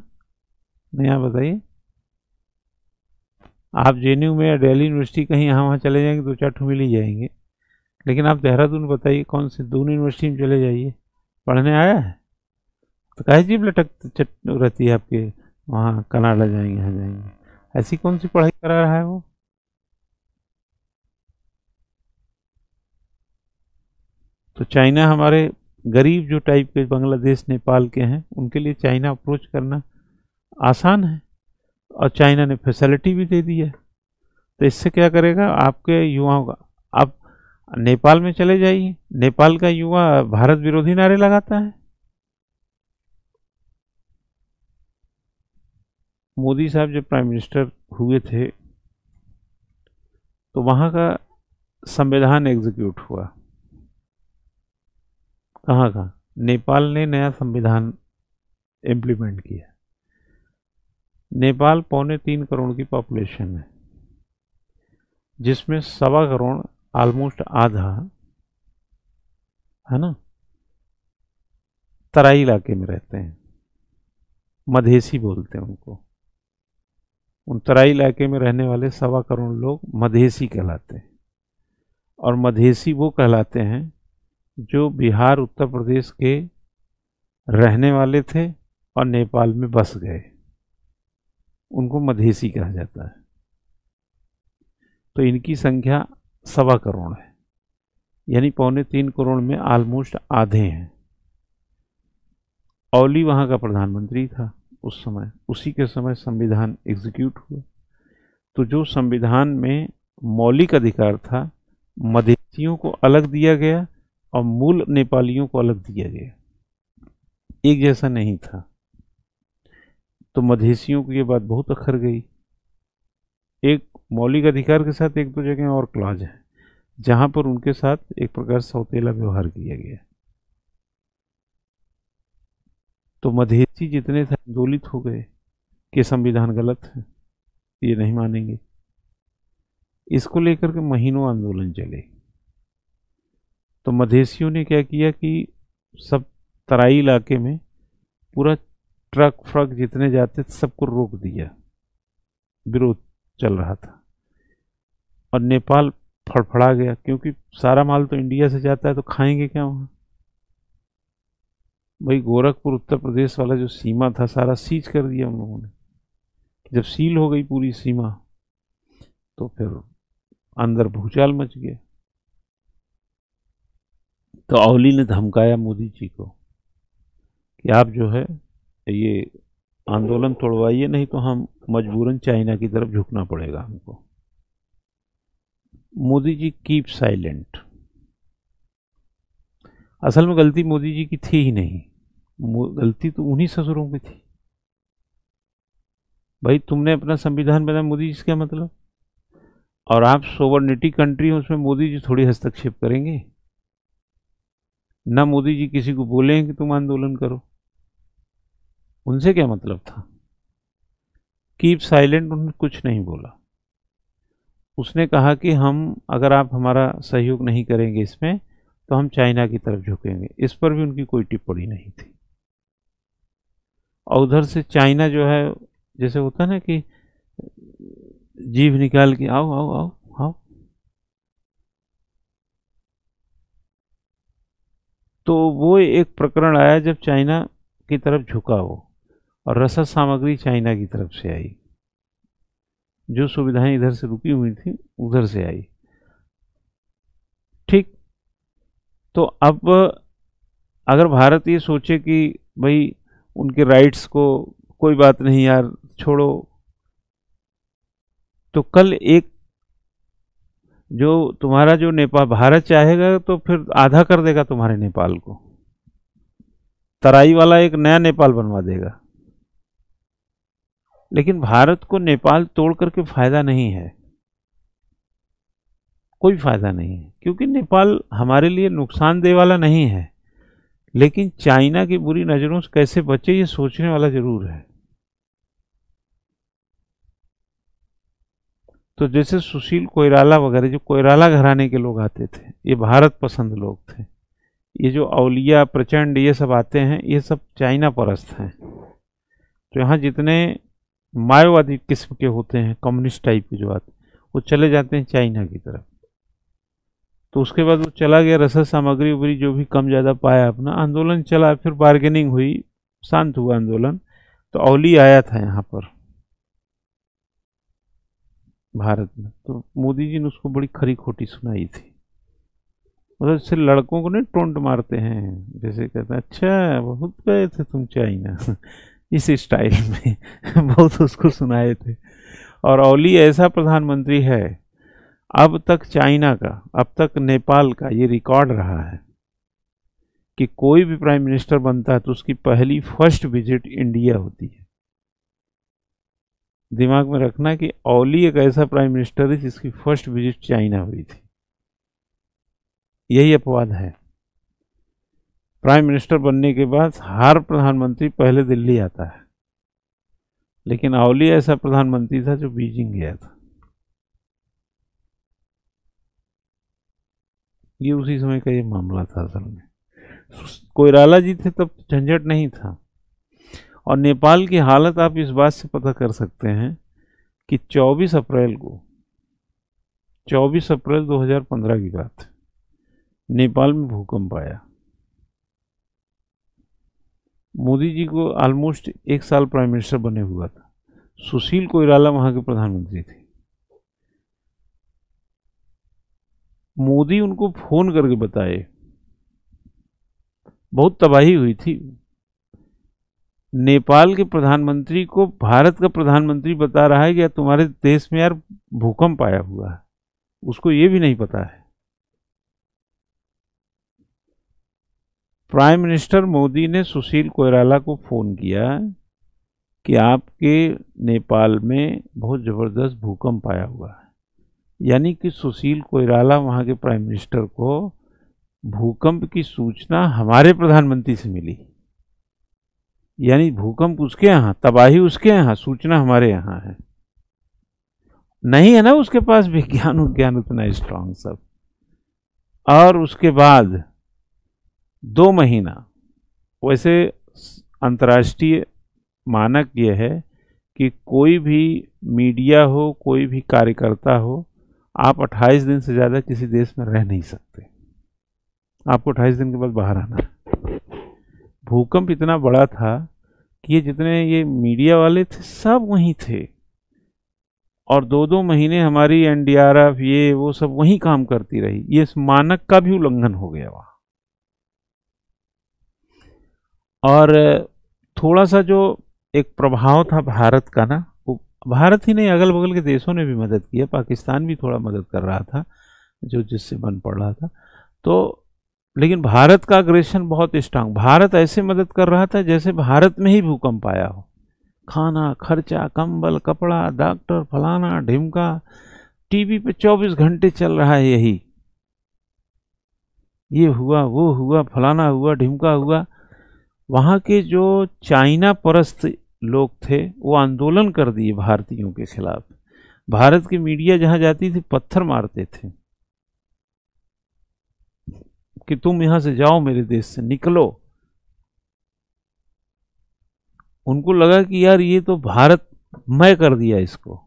नहीं, आप बताइए, आप जेएनयू में या दिल्ली यूनिवर्सिटी कहीं यहाँ वहाँ चले जाएंगे दो चार ठू मिल ही जाएंगे, लेकिन आप देहरादून बताइए कौन से दून यूनिवर्सिटी में चले जाइए, पढ़ने आया है तो काहे जीभ लटक चट रहती है आपके। वहाँ कनाडा जाएंगे, यहाँ जाएंगे, ऐसी कौन सी पढ़ाई करा रहा है वो? तो चाइना हमारे गरीब जो टाइप के बांग्लादेश नेपाल के हैं उनके लिए चाइना अप्रोच करना आसान है, और चाइना ने फैसिलिटी भी दे दी है। तो इससे क्या करेगा आपके युवाओं का? आप नेपाल में चले जाइए, नेपाल का युवा भारत विरोधी नारे लगाता है। मोदी साहब जब प्राइम मिनिस्टर हुए थे तो वहाँ का संविधान एग्जीक्यूट हुआ। कहाँ का? नेपाल ने नया संविधान इम्प्लीमेंट किया। नेपाल पौने तीन करोड़ की पॉपुलेशन है, जिसमें सवा करोड़ ऑलमोस्ट आधा है ना तराई इलाके में रहते हैं, मधेसी बोलते हैं उनको। उन तराई इलाके में रहने वाले सवा करोड़ लोग मधेसी कहलाते हैं, और मधेसी वो कहलाते हैं जो बिहार उत्तर प्रदेश के रहने वाले थे और नेपाल में बस गए, उनको मधेसी कहा जाता है। तो इनकी संख्या सवा करोड़ है, यानी पौने तीन करोड़ में आलमोस्ट आधे हैं। ओली वहाँ का प्रधानमंत्री था उस समय, उसी के समय संविधान एग्जीक्यूट हुआ। तो जो संविधान में मौलिक अधिकार था मधेसियों को अलग दिया गया और मूल नेपालियों को अलग दिया गया, एक जैसा नहीं था। तो मधेसियों को ये बात बहुत अखर गई। एक मौलिक अधिकार के साथ एक दो जगह और क्लॉज है जहाँ पर उनके साथ एक प्रकार सौतेला व्यवहार किया गया। तो मधेसी जितने थे आंदोलित हो गए कि संविधान गलत है, ये नहीं मानेंगे। इसको लेकर के महीनों आंदोलन चले। तो मधेसियों ने क्या किया कि सब तराई इलाके में पूरा ट्रक फ्रक जितने जाते सबको रोक दिया, विरोध चल रहा था। और नेपाल फड़फड़ा गया क्योंकि सारा माल तो इंडिया से जाता है, तो खाएंगे क्या वहाँ? भाई गोरखपुर उत्तर प्रदेश वाला जो सीमा था सारा सीज कर दिया उन लोगों ने। जब सील हो गई पूरी सीमा तो फिर अंदर भूचाल मच गया। तो ओली ने धमकाया मोदी जी को कि आप जो है ये आंदोलन तोड़वाइए, नहीं तो हम मजबूरन चाइना की तरफ झुकना पड़ेगा हमको। Modi ji keep silent. असल में गलती मोदी जी की थी ही नहीं, गलती तो उन्हीं ससुरों की थी। भाई तुमने अपना संविधान बनाया, मोदी जी से क्या मतलब? और आप सोवरनिटी कंट्री हैं, उसमें मोदी जी थोड़ी हस्तक्षेप करेंगे ना। मोदी जी किसी को बोले कि तुम आंदोलन करो, उनसे क्या मतलब था? कीप साइलेंट, उन्होंने कुछ नहीं बोला। उसने कहा कि हम, अगर आप हमारा सहयोग नहीं करेंगे इसमें तो हम चाइना की तरफ झुकेंगे। इस पर भी उनकी कोई टिप्पणी नहीं थी। और उधर से चाइना जो है, जैसे होता है ना कि जीभ निकाल के आओ आओ आओ आओ, तो वो एक प्रकरण आया जब चाइना की तरफ झुका हो। और रसद सामग्री चाइना की तरफ से आई, जो सुविधाएं इधर से रुकी हुई थी उधर से आई। ठीक, तो अब अगर भारत ये सोचे कि भाई उनके राइट्स को कोई बात नहीं यार छोड़ो, तो कल एक जो तुम्हारा जो नेपाल भारत चाहेगा तो फिर आधा कर देगा तुम्हारे नेपाल को, तराई वाला एक नया नेपाल बनवा देगा। लेकिन भारत को नेपाल तोड़ करके फायदा नहीं है, कोई फायदा नहीं है, क्योंकि नेपाल हमारे लिए नुकसानदेह वाला नहीं है, लेकिन चाइना की बुरी नज़रों से कैसे बचे ये सोचने वाला जरूर है। तो जैसे सुशील कोइराला वगैरह जो कोइराला घराने के लोग आते थे, ये भारत पसंद लोग थे, ये जो अवलिया प्रचंड ये सब आते हैं, ये सब चाइना परस्त हैं। तो यहाँ जितने मायोवादी किस्म के होते हैं, कम्युनिस्ट टाइप के जो आते हैं, वो चले जाते हैं चाइना की तरफ। तो उसके बाद वो चला गया, रसद सामग्री वगैरह जो भी कम ज़्यादा पाया अपना, आंदोलन चला, फिर बार्गेनिंग हुई, शांत हुआ आंदोलन। तो औली आया था यहाँ पर भारत में, तो मोदी जी ने उसको बड़ी खरी खोटी सुनाई थी। मतलब सिर्फ लड़कों को नहीं टोंट मारते हैं, जैसे कहते हैं अच्छा बहुत गए थे तुम चाइना, इस स्टाइल में बहुत उसको सुनाए थे। और औली ऐसा प्रधानमंत्री है, अब तक चाइना का, अब तक नेपाल का ये रिकॉर्ड रहा है कि कोई भी प्राइम मिनिस्टर बनता है तो उसकी पहली फर्स्ट विजिट इंडिया होती है। दिमाग में रखना कि औली एक ऐसा प्राइम मिनिस्टर है जिसकी फर्स्ट विजिट चाइना हुई थी। यही अपवाद है, प्राइम मिनिस्टर बनने के बाद हर प्रधानमंत्री पहले दिल्ली आता है, लेकिन औली ऐसा प्रधानमंत्री था जो बीजिंग गया था। ये उसी समय का ये मामला था। असल में कोइराला जी थे तब झंझट नहीं था। और नेपाल की हालत आप इस बात से पता कर सकते हैं कि चौबीस अप्रैल को, चौबीस अप्रैल दो हज़ार पंद्रह की बात, नेपाल में भूकंप आया। मोदी जी को ऑलमोस्ट एक साल प्राइम मिनिस्टर बने हुआ था, सुशील कोइराला वहाँ के प्रधानमंत्री थे। मोदी उनको फोन करके बताए, बहुत तबाही हुई थी। नेपाल के प्रधानमंत्री को भारत का प्रधानमंत्री बता रहा है कि तुम्हारे देश में यार भूकंप आया हुआ है, उसको ये भी नहीं पता है। प्राइम मिनिस्टर मोदी ने सुशील कोइराला को फोन किया कि आपके नेपाल में बहुत जबरदस्त भूकंप आया हुआ है, यानी कि सुशील कोइराला वहाँ के प्राइम मिनिस्टर को भूकंप की सूचना हमारे प्रधानमंत्री से मिली, यानी भूकंप उसके यहाँ, तबाही उसके यहाँ, सूचना हमारे यहाँ है। नहीं है ना उसके पास विज्ञान उज्ञान उतना स्ट्रांग सब। और उसके बाद दो महीना, वैसे अंतर्राष्ट्रीय मानक ये है कि कोई भी मीडिया हो, कोई भी कार्यकर्ता हो, आप अट्ठाईस दिन से ज़्यादा किसी देश में रह नहीं सकते, आपको अट्ठाईस दिन के बाद बाहर आना है। भूकंप इतना बड़ा था कि ये जितने ये मीडिया वाले थे सब वहीं थे, और दो दो महीने हमारी एन डी आर एफ ये वो सब वहीं काम करती रही। ये इस मानक का भी उल्लंघन हो गया वहाँ। और थोड़ा सा जो एक प्रभाव था भारत का ना, भारत ही नहीं अगल बगल के देशों ने भी मदद किया, पाकिस्तान भी थोड़ा मदद कर रहा था जो जिससे बन पड़ रहा था। तो लेकिन भारत का अग्रेशन बहुत स्ट्रांग, भारत ऐसे मदद कर रहा था जैसे भारत में ही भूकंप आया हो। खाना, खर्चा, कंबल, कपड़ा, डॉक्टर, फलाना ढिमका, टीवी पे चौबीस घंटे चल रहा है यही, ये हुआ वो हुआ फलाना हुआ ढिमका हुआ। वहाँ के जो चाइना परस्त लोग थे वो आंदोलन कर दिए भारतीयों के खिलाफ। भारत की मीडिया जहाँ जाती थी पत्थर मारते थे कि तुम यहाँ से जाओ, मेरे देश से निकलो। उनको लगा कि यार ये तो भारत मैं कर दिया इसको।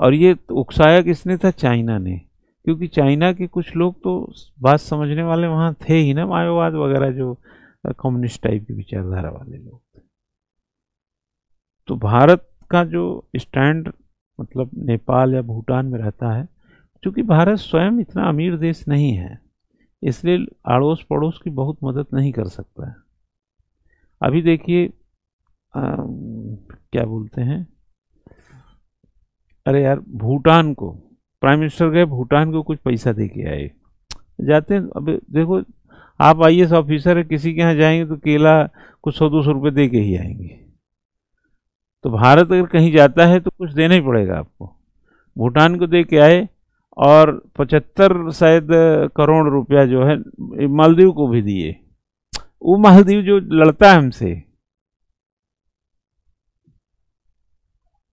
और ये उकसाया किसने था? चाइना ने, क्योंकि चाइना के कुछ लोग तो बात समझने वाले वहाँ थे ही ना, मायोवाद वगैरह जो कम्युनिस्ट टाइप की विचारधारा वाले लोग। तो भारत का जो स्टैंड मतलब नेपाल या भूटान में रहता है, क्योंकि भारत स्वयं इतना अमीर देश नहीं है, इसलिए अड़ोस पड़ोस की बहुत मदद नहीं कर सकता है। अभी देखिए क्या बोलते हैं, अरे यार भूटान को प्राइम मिनिस्टर गए, भूटान को कुछ पैसा दे के आए, जाते हैं। अब देखो आप आई एस ऑफिसर है, किसी के यहाँ जाएंगे तो केला कुछ सौ दो सौ रुपये दे के ही आएंगे। तो भारत अगर कहीं जाता है तो कुछ देना ही पड़ेगा आपको। भूटान को दे के आए और पचहत्तर शायद करोड़ रुपया जो है मालदीव को भी दिए। वो मालदीव जो लड़ता है हमसे,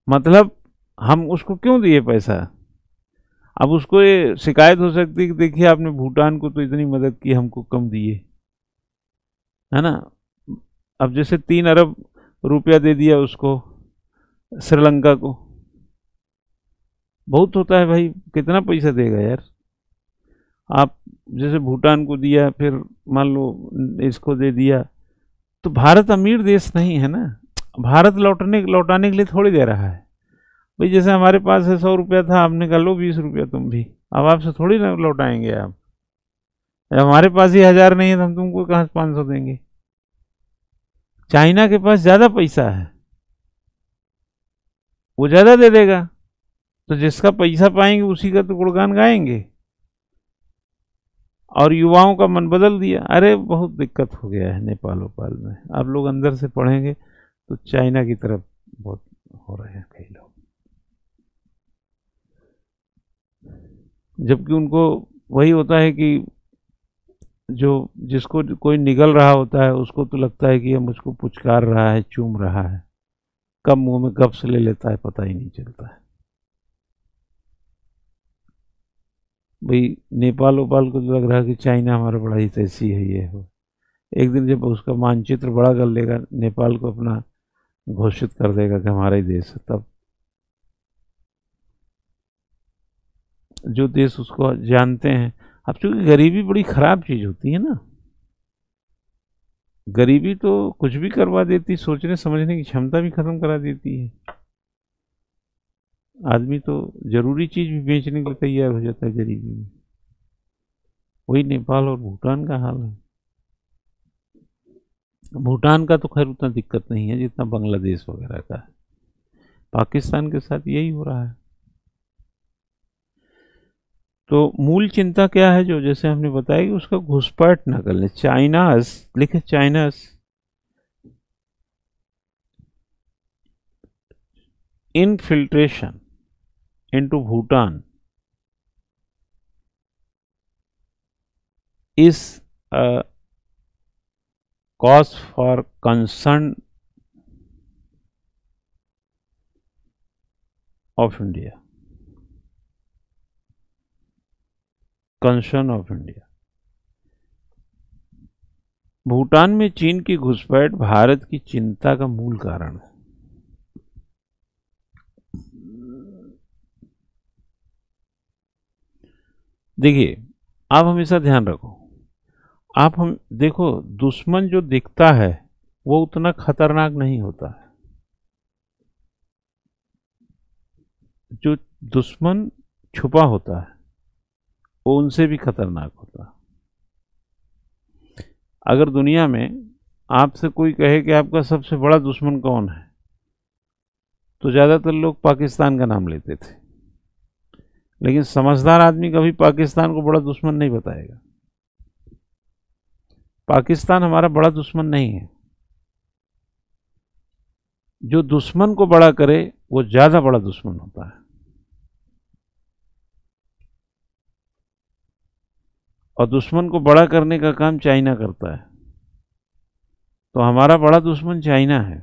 मतलब हम उसको क्यों दिए पैसा? अब उसको ये शिकायत हो सकती है कि देखिए आपने भूटान को तो इतनी मदद की, हमको कम दिए, है ना। अब जैसे तीन अरब रुपया दे दिया उसको, श्रीलंका को। बहुत होता है भाई, कितना पैसा देगा यार। आप जैसे भूटान को दिया, फिर मान लो इसको दे दिया, तो भारत अमीर देश नहीं है ना। भारत लौटने लौटाने के लिए थोड़ी दे रहा है भाई। जैसे हमारे पास है सौ रुपया था, आपने कहा लो बीस रुपया तुम भी, अब आपसे थोड़ी ना लौटाएंगे आप। हमारे पास ही हज़ार नहीं है तो हम तुमको कहाँ से पाँच सौ देंगे। चाइना के पास ज़्यादा पैसा है, वो ज़्यादा दे देगा, तो जिसका पैसा पाएंगे उसी का तो गुणगान गाएंगे। और युवाओं का मन बदल दिया। अरे बहुत दिक्कत हो गया है नेपाल वाल में। आप लोग अंदर से पढ़ेंगे तो चाइना की तरफ बहुत हो रहे हैं कई लोग, जबकि उनको वही होता है कि जो जिसको कोई निगल रहा होता है उसको तो लगता है कि ये मुझको पुचकार रहा है, चूम रहा है, कब मुंह में गप्स ले लेता है पता ही नहीं चलता है भाई। नेपाल ओपाल को तो लग रहा है कि चाइना हमारा बड़ा ही ऐसी है, ये हो। एक दिन जब उसका मानचित्र बड़ा कर लेगा, नेपाल को अपना घोषित कर देगा कि हमारा ही देश है, तब जो देश उसको जानते हैं। अब चूँकि गरीबी बड़ी ख़राब चीज़ होती है ना, गरीबी तो कुछ भी करवा देती, सोचने समझने की क्षमता भी ख़त्म करा देती है। आदमी तो ज़रूरी चीज़ भी बेचने के लिए तैयार हो जाता है गरीबी में। वही नेपाल और भूटान का हाल है। भूटान का तो खैर उतना दिक्कत नहीं है जितना बांग्लादेश वगैरह का है। पाकिस्तान के साथ यही हो रहा है। तो मूल चिंता क्या है, जो जैसे हमने बताया कि उसका घुसपैठ ना कर ले। चाइनास लिखे, China's infiltration into Bhutan is a cause for concern of India concern of India. Bhutan में चीन की घुसपैठ भारत की चिंता का मूल कारण है। देखिए आप हमेशा ध्यान रखो, आप हम देखो दुश्मन जो दिखता है वो उतना खतरनाक नहीं होता है। जो दुश्मन छुपा होता है वो उनसे भी खतरनाक होता। अगर दुनिया में आपसे कोई कहे कि आपका सबसे बड़ा दुश्मन कौन है, तो ज़्यादातर लोग पाकिस्तान का नाम लेते थे, लेकिन समझदार आदमी कभी पाकिस्तान को बड़ा दुश्मन नहीं बताएगा। पाकिस्तान हमारा बड़ा दुश्मन नहीं है। जो दुश्मन को बड़ा करे वो ज़्यादा बड़ा दुश्मन होता है। और दुश्मन को बड़ा करने का काम चाइना करता है, तो हमारा बड़ा दुश्मन चाइना है।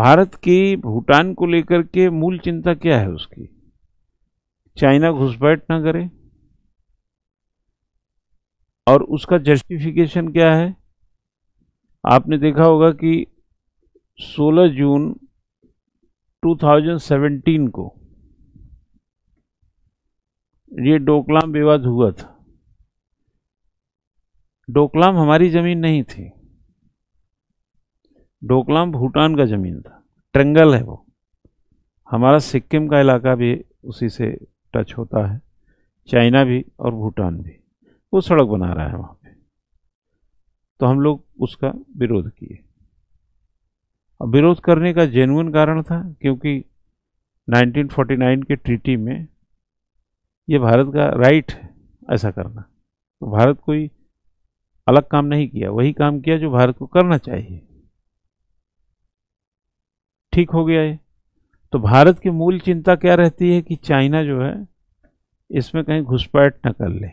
भारत की भूटान को लेकर के मूल चिंता क्या है उसकी? चाइना घुसपैठ ना करे, और उसका जस्टिफिकेशन क्या है? आपने देखा होगा कि सोलह जून दो हज़ार सत्रह को ये डोकलाम विवाद हुआ था। डोकलाम हमारी जमीन नहीं थी, डोकलाम भूटान का ज़मीन था, ट्रंगल है वो। हमारा सिक्किम का इलाका भी उसी से टच होता है, चाइना भी और भूटान भी। वो सड़क बना रहा है वहाँ पे, तो हम लोग उसका विरोध किए। अब विरोध करने का जेन्युइन कारण था क्योंकि नाइनटीन फोर्टी नाइन के ट्रीटी में ये भारत का राइट है ऐसा करना। तो भारत कोई अलग काम नहीं किया, वही काम किया जो भारत को करना चाहिए। ठीक हो गया ये। तो भारत की मूल चिंता क्या रहती है कि चाइना जो है इसमें कहीं घुसपैठ न कर ले।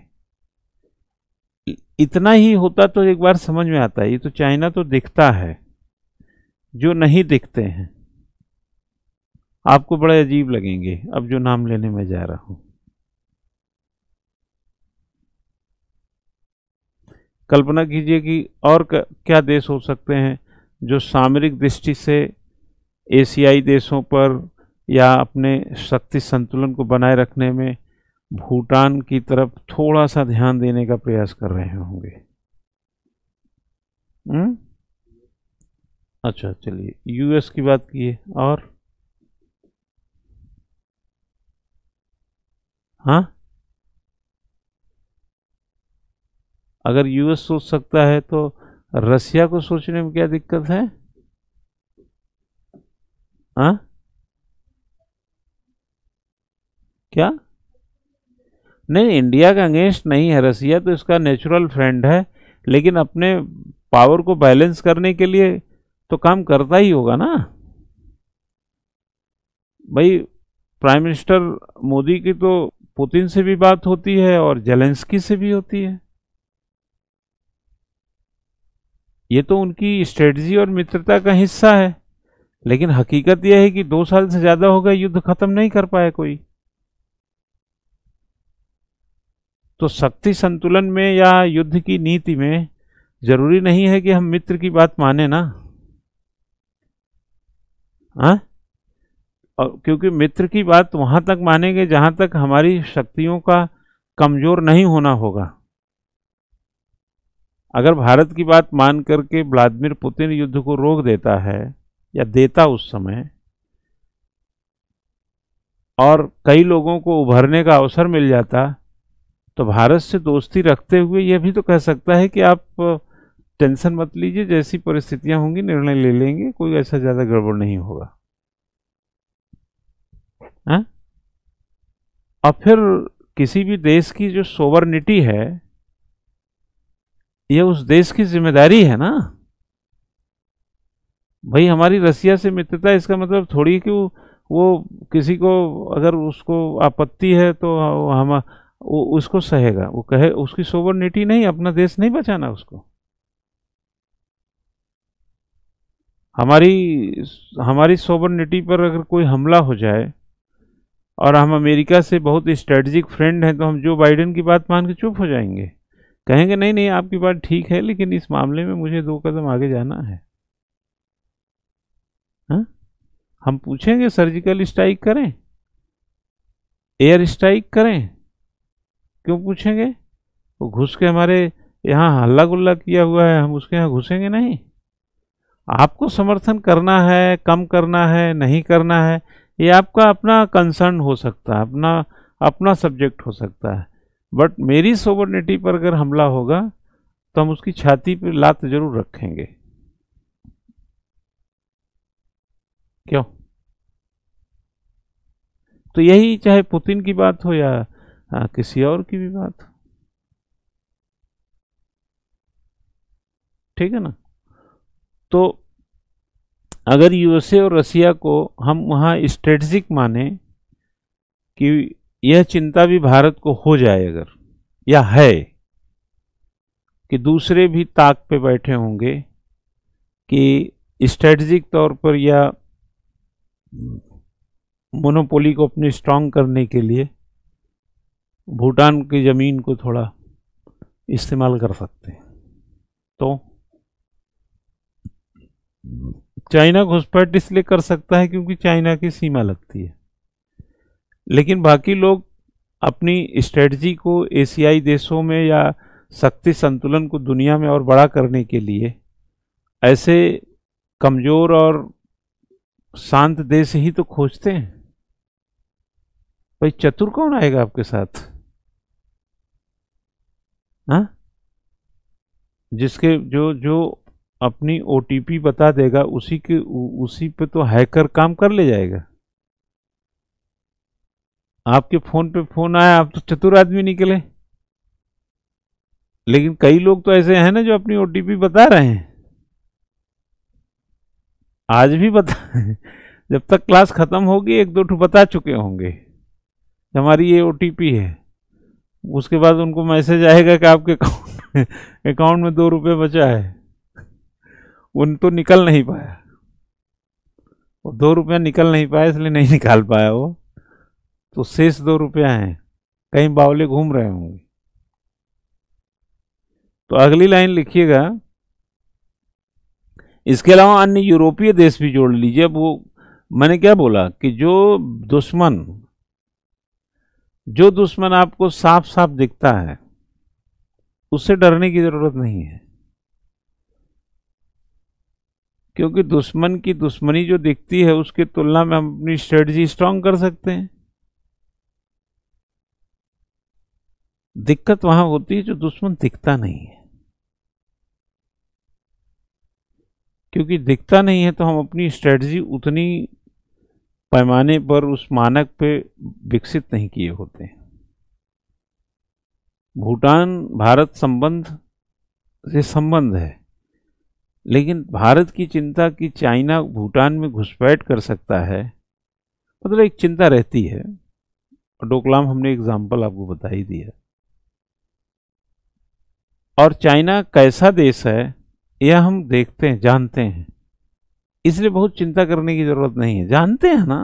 इतना ही होता तो एक बार समझ में आता है, ये तो चाइना तो दिखता है, जो नहीं दिखते हैं आपको बड़े अजीब लगेंगे, अब जो नाम लेने में जा रहा हूं। कल्पना कीजिए कि और क्या देश हो सकते हैं जो सामरिक दृष्टि से एशियाई देशों पर या अपने शक्ति संतुलन को बनाए रखने में भूटान की तरफ थोड़ा सा ध्यान देने का प्रयास कर रहे होंगे। हम्म, अच्छा चलिए, यूएस की बात किए और हाँ, अगर यूएस सोच सकता है तो रसिया को सोचने में क्या दिक्कत है? हाँ क्या नहीं, इंडिया का अगेंस्ट नहीं है, रसिया तो इसका नेचुरल फ्रेंड है, लेकिन अपने पावर को बैलेंस करने के लिए तो काम करता ही होगा ना भाई। प्राइम मिनिस्टर मोदी की तो पुतिन से भी बात होती है और जेलेंस्की से भी होती है। ये तो उनकी स्ट्रेटजी और मित्रता का हिस्सा है, लेकिन हकीकत यह है कि दो साल से ज़्यादा हो गए युद्ध खत्म नहीं कर पाया कोई। तो शक्ति संतुलन में या युद्ध की नीति में जरूरी नहीं है कि हम मित्र की बात माने ना, हाँ? और क्योंकि मित्र की बात वहाँ तक मानेंगे जहाँ तक हमारी शक्तियों का कमज़ोर नहीं होना होगा। अगर भारत की बात मान करके व्लादिमीर पुतिन युद्ध को रोक देता है या देता उस समय, और कई लोगों को उभरने का अवसर मिल जाता, तो भारत से दोस्ती रखते हुए यह भी तो कह सकता है कि आप टेंशन मत लीजिए, जैसी परिस्थितियां होंगी निर्णय ले लेंगे, कोई ऐसा ज़्यादा गड़बड़ नहीं होगा, हाँ? और फिर किसी भी देश की जो सोवरेनिटी है यह उस देश की जिम्मेदारी है ना भाई। हमारी रसिया से मित्रता, इसका मतलब थोड़ी कि वो, वो किसी को अगर उसको आपत्ति है तो हम वो उसको सहेगा, वो कहे उसकी सोवरेनिटी नहीं, अपना देश नहीं बचाना उसको। हमारी हमारी सोवरेनिटी पर अगर कोई हमला हो जाए, और हम अमेरिका से बहुत स्ट्रेटजिक फ्रेंड हैं, तो हम जो बाइडेन की बात मान के चुप हो जाएंगे, कहेंगे नहीं नहीं आपकी बात ठीक है, लेकिन इस मामले में मुझे दो कदम आगे जाना है, हाँ? हम पूछेंगे सर्जिकल स्ट्राइक करें, एयर स्ट्राइक करें? क्यों पूछेंगे? वो घुस के हमारे यहाँ हल्ला गुल्ला किया हुआ है, हम उसके यहाँ घुसेंगे नहीं। आपको समर्थन करना है, कम करना है, नहीं करना है, ये आपका अपना कंसर्न हो सकता है, अपना अपना सब्जेक्ट हो सकता है, बट मेरी सोवरेनिटी पर अगर हमला होगा तो हम उसकी छाती पर लात जरूर रखेंगे। क्यों? तो यही चाहे पुतिन की बात हो या आ, किसी और की भी बात हो, ठीक है ना? तो अगर यूएसए और रसिया को हम वहाँ स्ट्रेटजिक माने कि यह चिंता भी भारत को हो जाए, अगर या है कि दूसरे भी ताक पे बैठे होंगे कि स्ट्रेटजिक तौर पर या मोनोपोली को अपनी स्ट्रांग करने के लिए भूटान की ज़मीन को थोड़ा इस्तेमाल कर सकते हैं। तो चाइना घुसपैठ इसलिए कर सकता है क्योंकि चाइना की सीमा लगती है, लेकिन बाकी लोग अपनी स्ट्रेटजी को एशियाई देशों में या शक्ति संतुलन को दुनिया में और बड़ा करने के लिए ऐसे कमजोर और शांत देश ही तो खोजते हैं। भाई चतुर कौन आएगा आपके साथ? हाँ, जिसके जो जो अपनी ओटीपी बता देगा उसी के उसी पे तो हैकर काम कर ले जाएगा। आपके फोन पे फोन आया, आप तो चतुर आदमी निकले, लेकिन कई लोग तो ऐसे हैं ना जो अपनी ओटीपी बता रहे हैं, आज भी बता जब तक क्लास खत्म होगी एक दो ठो बता चुके होंगे हमारी ये ओटीपी है। उसके बाद उनको मैसेज आएगा कि आपके अकाउंट अकाउंट में दो रुपये बचा है। उन तो निकल नहीं पाया, वो दो रुपया निकल नहीं पाया, इसलिए नहीं निकाल पाया वो, तो शेष दो रुपया हैं, कहीं बावले घूम रहे होंगे। तो अगली लाइन लिखिएगा, इसके अलावा अन्य यूरोपीय देश भी जोड़ लीजिए। अब वो मैंने क्या बोला कि जो दुश्मन जो दुश्मन आपको साफ साफ दिखता है उससे डरने की जरूरत नहीं है, क्योंकि दुश्मन की दुश्मनी जो दिखती है उसके तुलना में हम अपनी स्ट्रेटजी स्ट्रांग कर सकते हैं। दिक्कत वहां होती है जो दुश्मन दिखता नहीं है, क्योंकि दिखता नहीं है तो हम अपनी स्ट्रेटजी उतनी पैमाने पर उस मानक पे विकसित नहीं किए होते हैं। भूटान भारत संबंध से संबंध है, लेकिन भारत की चिंता कि चाइना भूटान में घुसपैठ कर सकता है, मतलब एक चिंता रहती है। डोकलाम हमने एग्जाम्पल आपको बता ही दिया। और चाइना कैसा देश है यह हम देखते हैं, जानते हैं, इसलिए बहुत चिंता करने की जरूरत नहीं है, जानते हैं ना,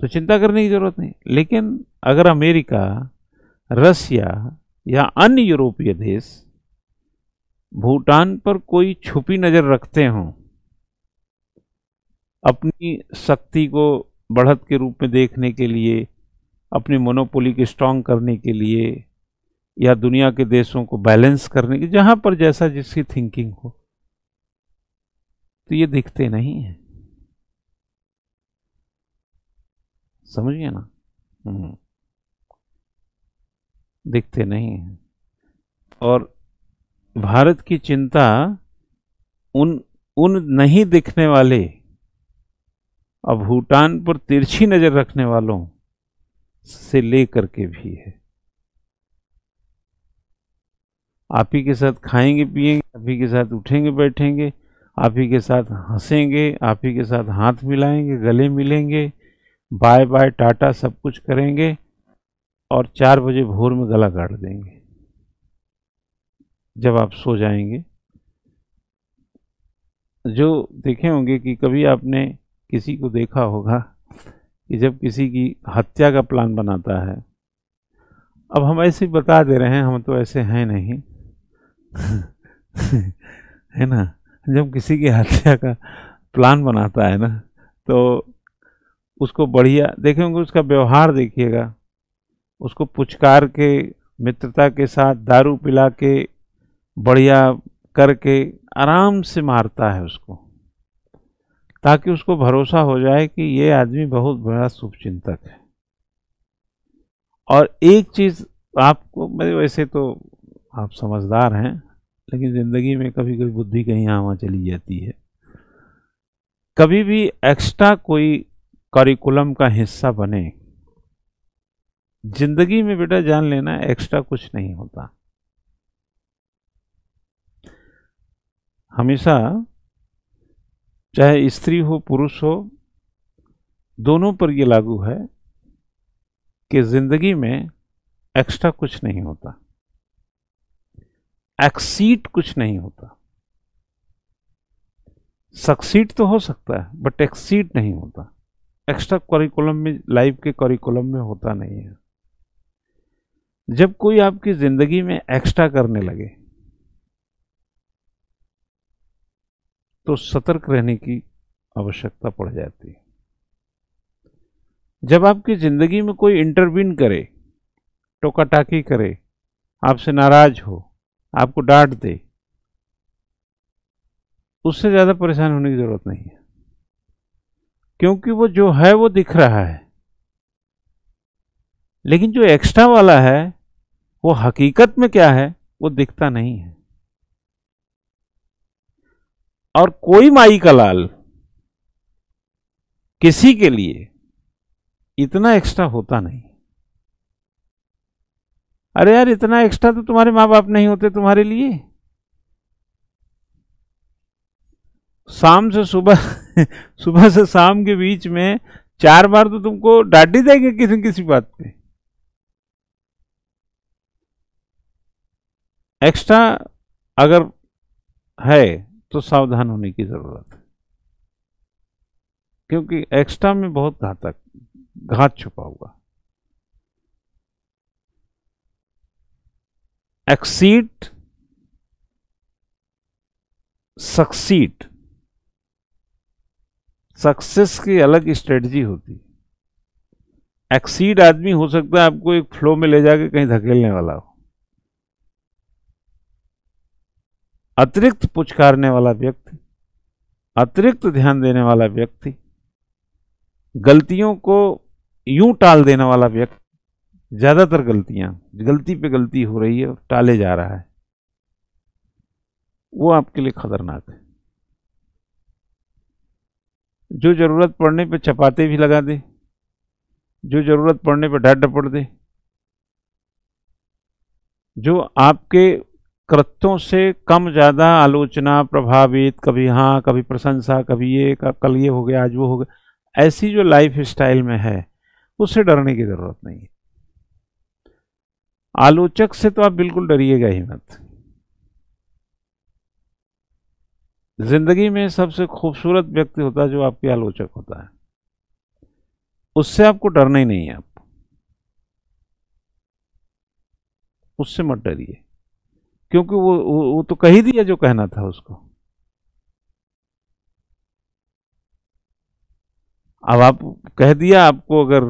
तो चिंता करने की जरूरत नहीं। लेकिन अगर अमेरिका, रसिया या अन्य यूरोपीय देश भूटान पर कोई छुपी नज़र रखते हों, अपनी शक्ति को बढ़त के रूप में देखने के लिए, अपने मोनोपोली को स्ट्रांग करने के लिए, या दुनिया के देशों को बैलेंस करने के, जहाँ पर जैसा जिसकी थिंकिंग हो, तो ये दिखते नहीं है, समझिए ना, हम्म दिखते नहीं है। और भारत की चिंता उन उन नहीं दिखने वाले और भूटान पर तिरछी नजर रखने वालों से लेकर के भी है। आप ही के साथ खाएंगे पिएंगे, आप ही के साथ उठेंगे बैठेंगे, आप ही के साथ हंसेंगे, आप ही के साथ हाथ मिलाएंगे, गले मिलेंगे, बाय बाय टाटा सब कुछ करेंगे, और चार बजे भोर में गला काट देंगे जब आप सो जाएंगे। जो देखे होंगे कि कभी आपने किसी को देखा होगा कि जब किसी की हत्या का प्लान बनाता है, अब हम ऐसे बता दे रहे हैं, हम तो ऐसे हैं नहीं है ना, जब किसी की हत्या का प्लान बनाता है ना, तो उसको बढ़िया देखे होंगे, उसका व्यवहार देखिएगा, उसको पुचकार के, मित्रता के साथ, दारू पिला के, बढ़िया करके आराम से मारता है उसको, ताकि उसको भरोसा हो जाए कि ये आदमी बहुत बड़ा शुभचिंतक है। और एक चीज़ आपको, मैं वैसे तो आप समझदार हैं, लेकिन ज़िंदगी में कभी कभी बुद्धि कहीं आवा चली जाती है। कभी भी एक्स्ट्रा कोई करिकुलम का हिस्सा बने जिंदगी में, बेटा जान लेना एक्स्ट्रा कुछ नहीं होता। हमेशा चाहे स्त्री हो पुरुष हो, दोनों पर ये लागू है कि जिंदगी में एक्स्ट्रा कुछ नहीं होता, एक्सीड कुछ नहीं होता। सक्सीड तो हो सकता है बट एक्सीड नहीं होता, एक्स्ट्रा करिकुलम में, लाइफ के करिकुलम में होता नहीं है। जब कोई आपकी जिंदगी में एक्स्ट्रा करने लगे तो सतर्क रहने की आवश्यकता पड़ जाती है। जब आपकी जिंदगी में कोई इंटरवीन करे, टोकाटाकी करे, आपसे नाराज हो, आपको डांट दे, उससे ज़्यादा परेशान होने की ज़रूरत नहीं है, क्योंकि वो जो है वो दिख रहा है। लेकिन जो एक्स्ट्रा वाला है वो हकीकत में क्या है वो दिखता नहीं है। और कोई माई का लाल किसी के लिए इतना एक्स्ट्रा होता नहीं। अरे यार, इतना एक्स्ट्रा तो तुम्हारे माँ बाप नहीं होते तुम्हारे लिए। शाम से सुबह सुबह से शाम के बीच में चार बार तो तुमको डांट ही देंगे किसी किसी बात पे। एक्स्ट्रा अगर है तो सावधान होने की जरूरत है, क्योंकि एक्स्ट्रा में बहुत घातक घात छुपा हुआ। एक्सीड, सक्सीड, सक्सेस की अलग स्ट्रेटजी होती है। एक्सीड आदमी हो सकता है आपको एक फ्लो में ले जाके कहीं धकेलने वाला हो। अतिरिक्त पुचकारने वाला व्यक्ति, अतिरिक्त ध्यान देने वाला व्यक्ति, गलतियों को यूं टाल देने वाला व्यक्ति, ज्यादातर गलतियां, गलती पे गलती हो रही है और टाले जा रहा है, वो आपके लिए खतरनाक है। जो जरूरत पड़ने पे चपाते भी लगा दे, जो जरूरत पड़ने पे डांट डपट दे, जो आपके कृत्यों से कम ज़्यादा आलोचना प्रभावित, कभी हाँ कभी प्रशंसा, कभी ये कल ये हो गया आज वो हो गया, ऐसी जो लाइफ स्टाइल में है उससे डरने की ज़रूरत नहीं है। आलोचक से तो आप बिल्कुल डरिएगा ही मत। जिंदगी में सबसे खूबसूरत व्यक्ति होता है जो आपके आलोचक होता है, उससे आपको डरना ही नहीं है। आपको उससे मत डरिए, क्योंकि वो वो तो कही दिया जो कहना था उसको। अब आप कह दिया, आपको अगर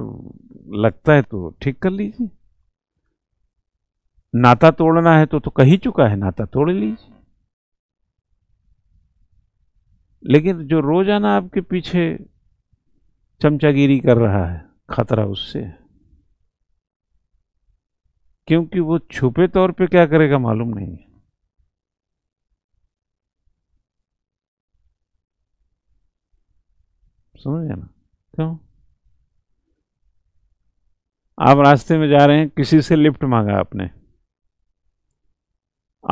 लगता है तो ठीक कर लीजिए। नाता तोड़ना है तो तो कही चुका है, नाता तोड़ लीजिए। लेकिन जो रोजाना आपके पीछे चमचागिरी कर रहा है, खतरा उससे, क्योंकि वो छुपे तौर पे क्या करेगा मालूम नहीं है। समझ गया ना? क्यों आप रास्ते में जा रहे हैं, किसी से लिफ्ट मांगा आपने,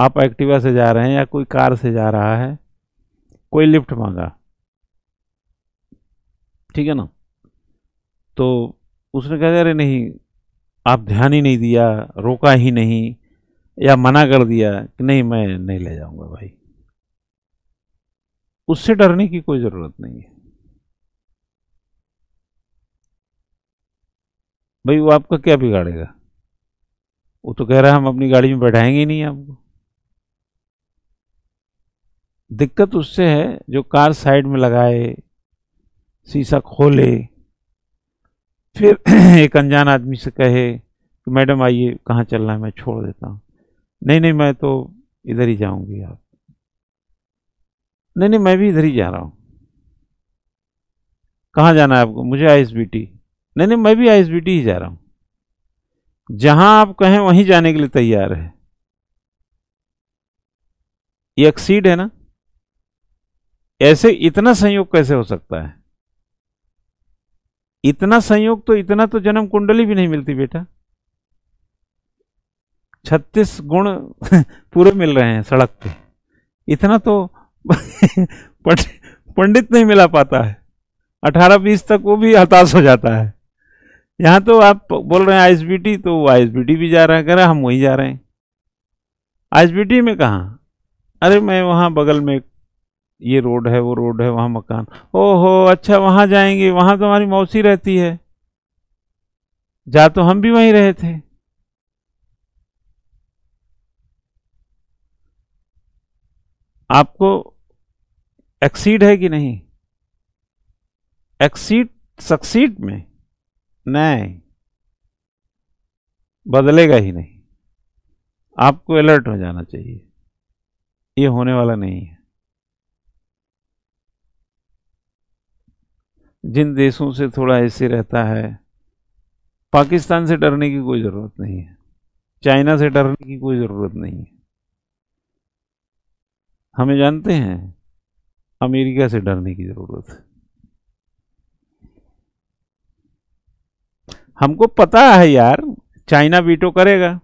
आप एक्टिवा से जा रहे हैं या कोई कार से जा रहा है, कोई लिफ्ट मांगा, ठीक है ना, तो उसने कहा जा रहे नहीं, आप ध्यान ही नहीं दिया, रोका ही नहीं, या मना कर दिया कि नहीं मैं नहीं ले जाऊंगा भाई। उससे डरने की कोई ज़रूरत नहीं है भाई। वो आपका क्या बिगाड़ेगा? वो तो कह रहा है हम अपनी गाड़ी में बैठाएंगे नहीं आपको। दिक्कत उससे है जो कार साइड में लगाए, शीशा खोले, फिर एक अनजान आदमी से कहे कि मैडम आइए, कहाँ चलना है, मैं छोड़ देता हूँ। नहीं नहीं मैं तो इधर ही जाऊँगी आप। नहीं नहीं मैं भी इधर ही जा रहा हूँ। कहाँ जाना है आपको? मुझे आई एस बी टी। नहीं नहीं मैं भी आई एस बी टी ही जा रहा हूँ। जहाँ आप कहें वहीं जाने के लिए तैयार है। ये एक्सीड है ना? ऐसे इतना संयोग कैसे हो सकता है? इतना संयोग तो इतना तो जन्म कुंडली भी नहीं मिलती बेटा। छत्तीस गुण पूरे मिल रहे हैं सड़क पे, इतना तो पंडित नहीं मिला पाता है। अठारह बीस तक वो भी हताश हो जाता है। यहाँ तो आप बोल रहे हैं आई एस बी टी, तो वो आई एस बी टी भी जा रहा है, कह रहा है हम वहीं जा रहे हैं। आई एस बी टी में कहाँ? अरे मैं वहाँ बगल में ये रोड है, वो रोड है, वहाँ मकान। ओहो अच्छा वहाँ जाएंगे, वहाँ तो हमारी मौसी रहती है, जा तो हम भी वहीं रहे थे। आपको एक्सीड है कि नहीं? एक्सीड सक्सीड में नहीं बदलेगा ही नहीं। आपको अलर्ट हो जाना चाहिए, ये होने वाला नहीं है। जिन देशों से थोड़ा ऐसे रहता है, पाकिस्तान से डरने की कोई ज़रूरत नहीं है, चाइना से डरने की कोई ज़रूरत नहीं है, हमें जानते हैं अमेरिका से डरने की ज़रूरत है। हमको पता है यार चाइना वीटो करेगा,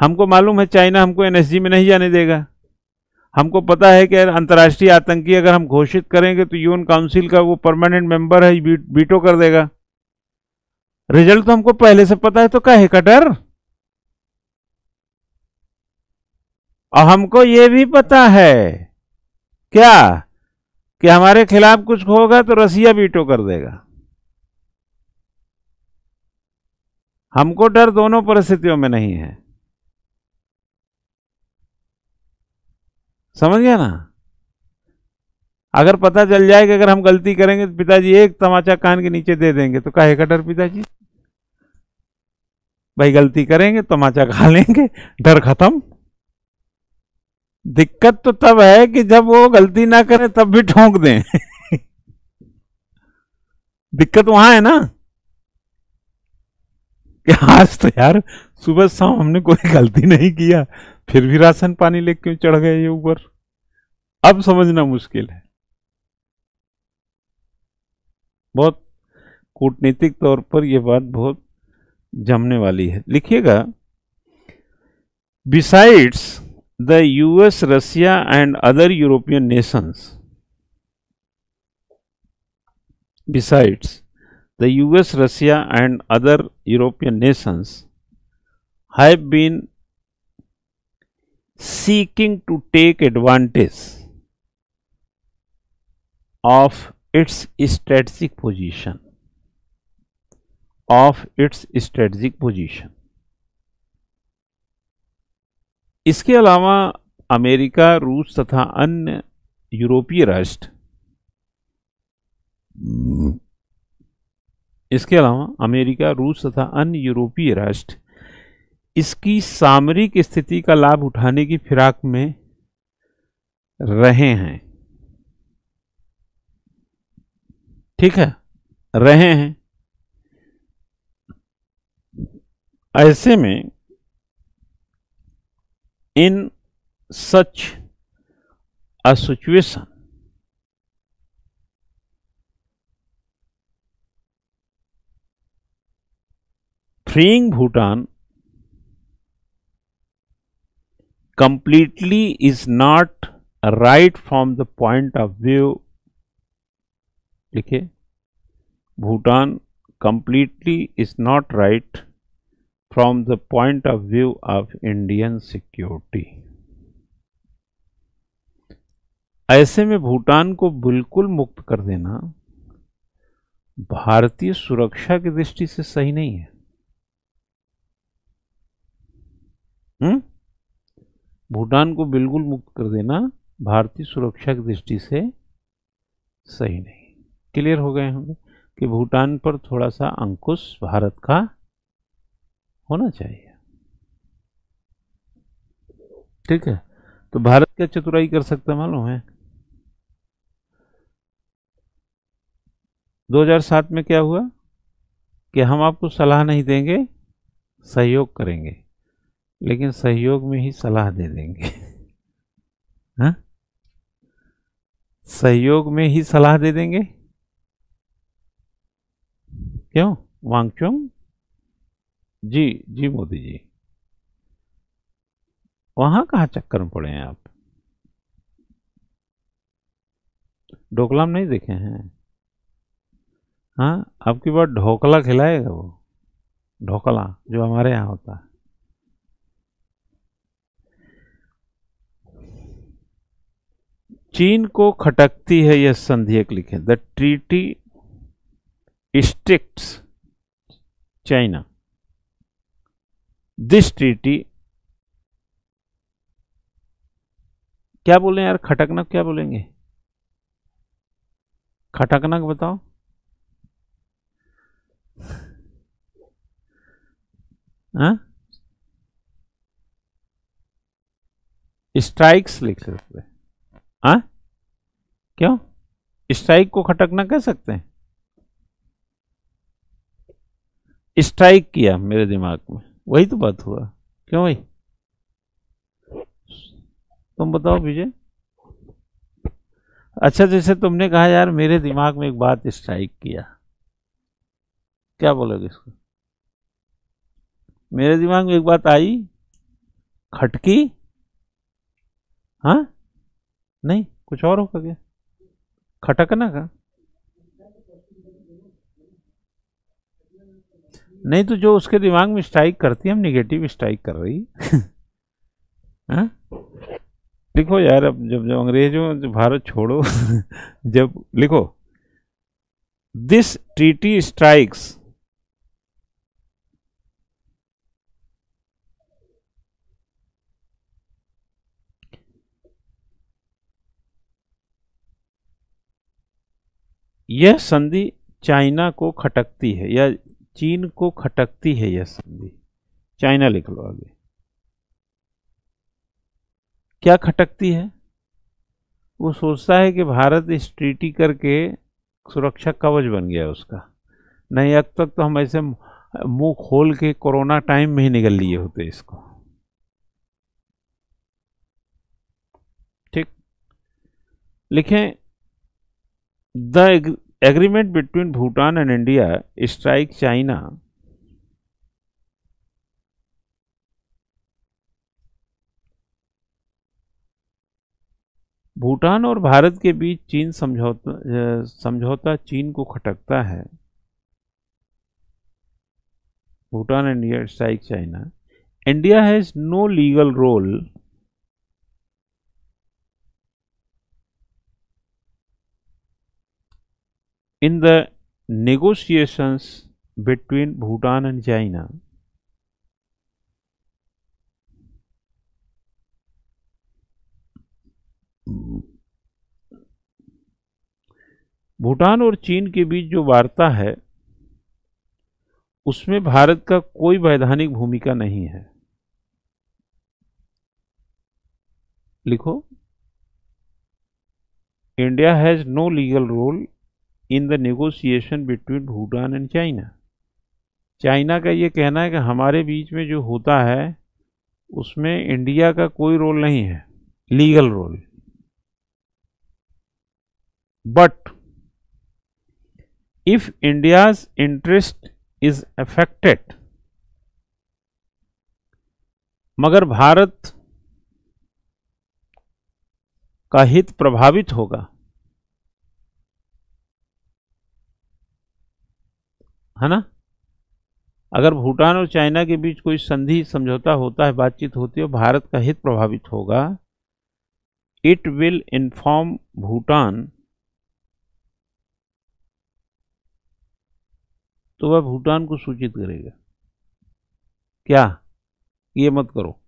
हमको मालूम है चाइना हमको एन एस जी में नहीं जाने देगा, हमको पता है कि अंतर्राष्ट्रीय आतंकी अगर हम घोषित करेंगे तो यूएन काउंसिल का वो परमानेंट मेंबर है, वीटो कर देगा। रिजल्ट तो हमको पहले से पता है, तो काहे का डर? और हमको ये भी पता है क्या कि हमारे खिलाफ कुछ होगा तो रसिया वीटो कर देगा। हमको डर दोनों परिस्थितियों में नहीं है, समझ गया ना? अगर पता चल जाए कि अगर हम गलती करेंगे तो पिताजी एक तमाचा कान के नीचे दे देंगे, तो काहे का डर पिताजी? भाई गलती करेंगे तमाचा खा लेंगे, डर खत्म। दिक्कत तो तब है कि जब वो गलती ना करें तब भी ठोंक दें दिक्कत वहां है ना कि आज तो यार सुबह शाम हमने कोई गलती नहीं किया, फिर भी राशन पानी लेके क्यों चढ़ गए ये ऊपर, अब समझना मुश्किल है। बहुत कूटनीतिक तौर पर यह बात बहुत जमने वाली है। लिखिएगा, besides the U S, Russia and other European nations, besides the U S, Russia and other European nations have been seeking to take advantage of its strategic position, of its strategic position. इसके अलावा अमेरिका, रूस तथा अन्य यूरोपीय राष्ट्र इसके अलावा अमेरिका, रूस तथा अन्य यूरोपीय राष्ट्र इसकी सामरिक स्थिति का लाभ उठाने की फिराक में रहे हैं, ठीक है, रहे हैं। ऐसे में in such a situation, freeing Bhutan completely is not right from the point of view, लिखे, Bhutan completely is not right from the point of view of Indian security. ऐसे में भूटान को बिल्कुल मुक्त कर देना भारतीय सुरक्षा की दृष्टि से सही नहीं है। हम्म भूटान को बिल्कुल मुक्त कर देना भारतीय सुरक्षा की दृष्टि से सही नहीं। क्लियर हो गए होंगे कि भूटान पर थोड़ा सा अंकुश भारत का होना चाहिए, ठीक है। तो भारत क्या चतुराई कर सकता मालूम है? दो हज़ार सात में क्या हुआ कि हम आपको सलाह नहीं देंगे, सहयोग करेंगे, लेकिन सहयोग में ही सलाह दे देंगे। हाँ, सहयोग में ही सलाह दे देंगे, क्यों? वांगचुंग जी जी मोदी जी वहां कहाँ चक्कर में पड़े हैं आप? ढोकलाम नहीं देखे हैं? हाँ, आपकी बार ढोकला खिलाएगा वो, ढोकला जो हमारे यहाँ होता है। चीन को खटकती है यह संधि, एक लिखें, the treaty strikes China, this treaty, क्या बोले यार खटकना, क्या बोलेंगे खटकना बताओ? हाँ, स्ट्राइक्स लिख सकते हैं, हाँ क्यों? स्ट्राइक को खटकना कह सकते हैं, स्ट्राइक किया मेरे दिमाग में, वही तो बात हुआ। क्यों भाई तुम बताओ विजय? अच्छा जैसे तुमने कहा यार मेरे दिमाग में एक बात स्ट्राइक किया, क्या बोलोगे इसको? मेरे दिमाग में एक बात आई, खटकी, हाँ नहीं कुछ और होगा क्या? खटकना का नहीं, तो जो उसके दिमाग में स्ट्राइक करती है हम निगेटिव स्ट्राइक कर रही है। लिखो यार, अब जब जब अंग्रेजों भारत छोड़ो जब लिखो दिस ट्रीटी स्ट्राइक्स यह संधि चाइना को खटकती है या चीन को खटकती है यह संधि। चाइना लिख लो आगे, क्या खटकती है? वो सोचता है कि भारत इस ट्रीटी करके सुरक्षा कवच बन गया उसका, नहीं अब तक तो हम ऐसे मुंह खोल के कोरोना टाइम में ही निगल लिए होते इसको। ठीक लिखें the agreement between Bhutan and India strike China Bhutan और भारत के बीच चीन समझौता समझौता चीन को खटकता है। Bhutan and India strike China. India has no legal role in the negotiations between Bhutan and China, Bhutan और चीन के बीच जो वार्ता है उसमें भारत का कोई वैधानिक भूमिका नहीं है। लिखो India has no legal role in the negotiation between Bhutan and China. China का ये कहना है कि हमारे बीच में जो होता है उसमें इंडिया का कोई रोल नहीं है, legal role. But if India's interest is affected, मगर भारत का हित प्रभावित होगा, है ना? अगर भूटान और चाइना के बीच कोई संधि समझौता होता है, बातचीत होती है, भारत का हित प्रभावित होगा। इट विल इन्फॉर्म भूटान, तो वह भूटान को सूचित करेगा। क्या ये मत करो।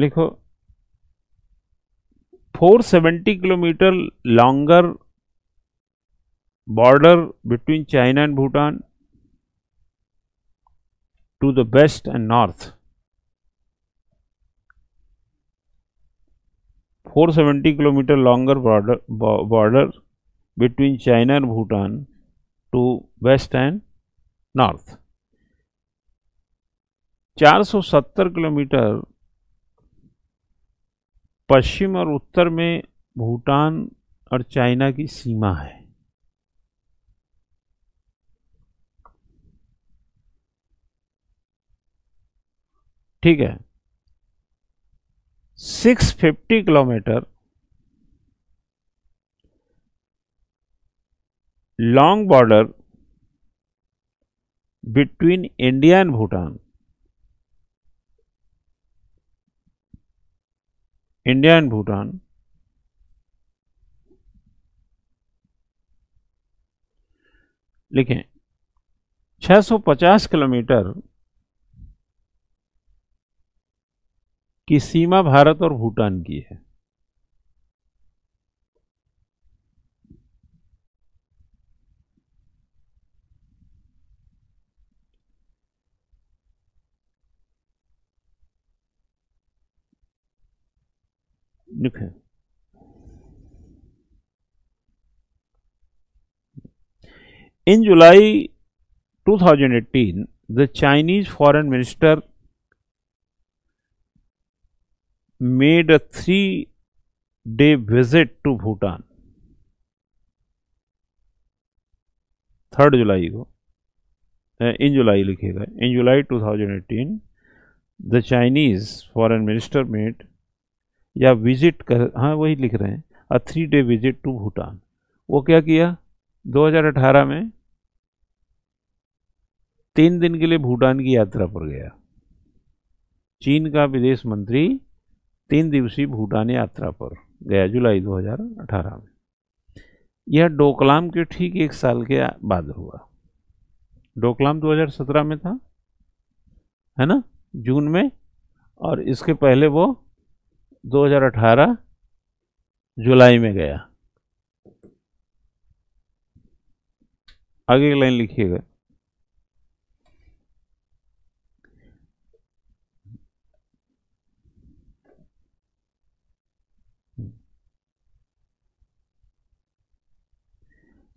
लिखो चार सौ सत्तर kilometre longer border between China and Bhutan to the west and north. चार सौ सत्तर kilometre longer border border between China and Bhutan to west and north. चार सौ सत्तर किलोमीटर पश्चिम और उत्तर में भूटान और चाइना की सीमा है। ठीक है। छह सौ पचास kilometre long border between India and Bhutan, India and Bhutan लिखें। छह सौ पचास किलोमीटर की सीमा भारत और भूटान की है। लिखे। In July twenty eighteen, the Chinese Foreign Minister made a three-day visit to Bhutan. Third जुलाई को इन जुलाई लिखेगा। In July twenty eighteen the Chinese foreign minister made या विजिट कर, हाँ वही लिख रहे हैं, a three day visit to Bhutan. वो क्या किया, दो हज़ार अठारह में तीन दिन के लिए भूटान की यात्रा पर गया। चीन का विदेश मंत्री तीन दिवसीय भूटान यात्रा पर गया जुलाई दो हज़ार अठारह में। यह डोकलाम के ठीक एक साल के बाद हुआ। डोकलाम दो हज़ार सत्रह में था, है ना, जून में, और इसके पहले वो दो हज़ार अठारह जुलाई में गया। आगे की लाइन लिखिएगा।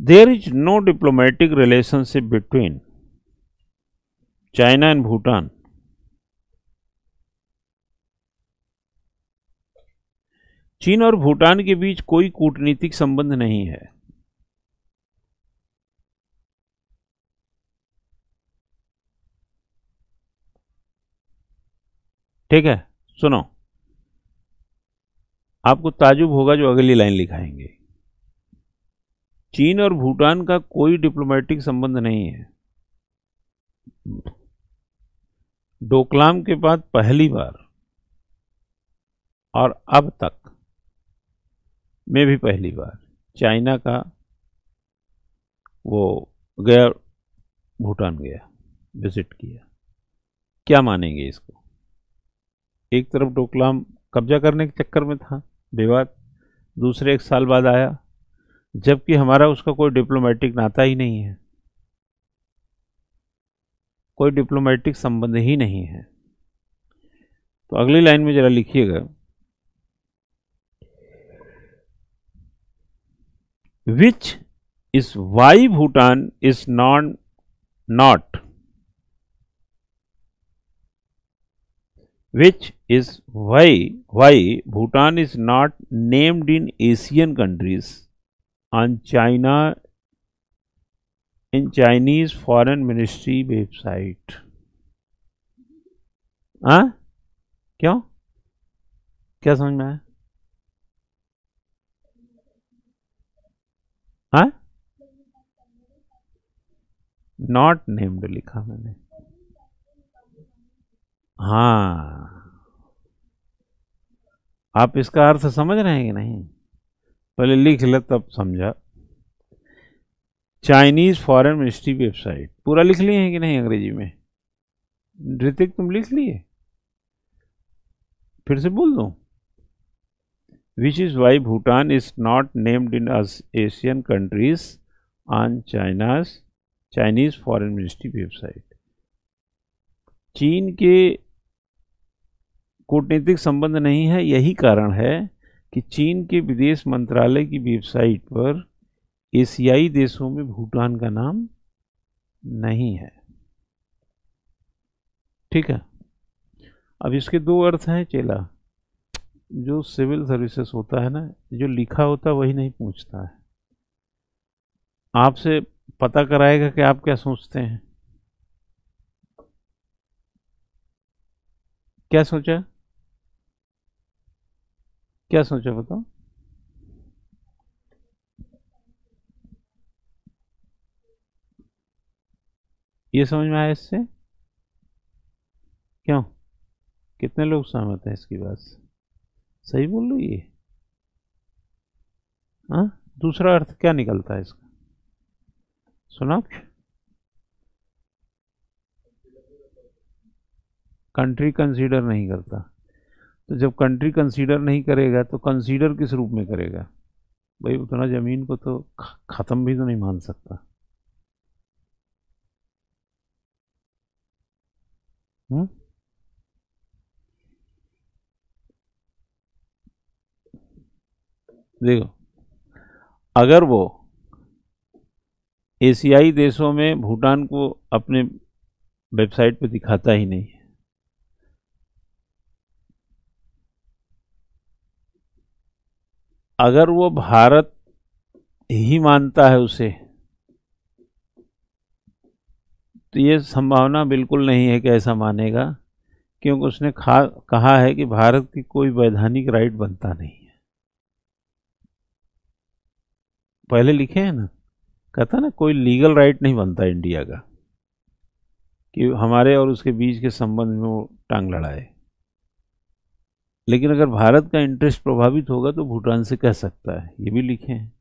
There is no diplomatic relationship between China and Bhutan. चीन और भूटान के बीच कोई कूटनीतिक संबंध नहीं है। ठीक है, सुनो, आपको ताजुब होगा जो अगली लाइन लिखाएंगे। चीन और भूटान का कोई डिप्लोमेटिक संबंध नहीं है। डोकलाम के बाद पहली बार और अब तक में भी पहली बार चाइना का वो गया, भूटान गया, विजिट किया। क्या मानेंगे इसको? एक तरफ डोकलाम कब्जा करने के चक्कर में था, विवाद, दूसरे एक साल बाद आया, जबकि हमारा उसका कोई डिप्लोमेटिक नाता ही नहीं है, कोई डिप्लोमेटिक संबंध ही नहीं है। तो अगली लाइन में जरा लिखिएगा, which is why Bhutan is not not which is why why Bhutan is not named in Asian countries on China in Chinese Foreign Ministry website. हाँ, क्यों, क्या समझ में आया? हाँ, not named लिखा मैंने, हाँ, आप इसका अर्थ समझ रहे हैं कि नहीं? पहले लिख ले तब समझा। चाइनीज फॉरेन मिनिस्ट्री वेबसाइट पूरा लिख लिए हैं कि नहीं अंग्रेजी में? ऋतिक तुम लिख लिए? फिर से बोल दो, which is why Bhutan is not named in Asian countries on China's Chinese foreign ministry website. चीन के कूटनीतिक संबंध नहीं है, यही कारण है कि चीन के विदेश मंत्रालय की वेबसाइट पर एशियाई देशों में भूटान का नाम नहीं है। ठीक है, अब इसके दो अर्थ हैं चेला। जो सिविल सर्विसेज होता है ना, जो लिखा होता है वही नहीं पूछता है, आपसे पता कराएगा कि आप क्या सोचते हैं। क्या सोचा, क्या सोचा बताओ? ये समझ में आया इससे? क्यों, कितने लोग सहमत हैं इसकी बात से? सही बोल लो ये। हाँ, दूसरा अर्थ क्या निकलता है इसका सुना? कंट्री कंसीडर नहीं करता। तो जब कंट्री कंसीडर नहीं करेगा तो कंसीडर किस रूप में करेगा भाई? उतना ज़मीन को तो ख़त्म भी तो नहीं मान सकता। हम्म, देखो, अगर वो एशियाई देशों में भूटान को अपने वेबसाइट पे दिखाता ही नहीं है, अगर वो भारत ही मानता है उसे, तो ये संभावना बिल्कुल नहीं है कि ऐसा मानेगा, क्योंकि उसने कहा है कि भारत की कोई वैधानिक राइट बनता नहीं है। पहले लिखे हैं ना, कहता ना कोई लीगल राइट नहीं बनता इंडिया का कि हमारे और उसके बीच के संबंध में वो टांग लड़ाए, लेकिन अगर भारत का इंटरेस्ट प्रभावित होगा तो भूटान से कह सकता है, ये भी लिखे हैं।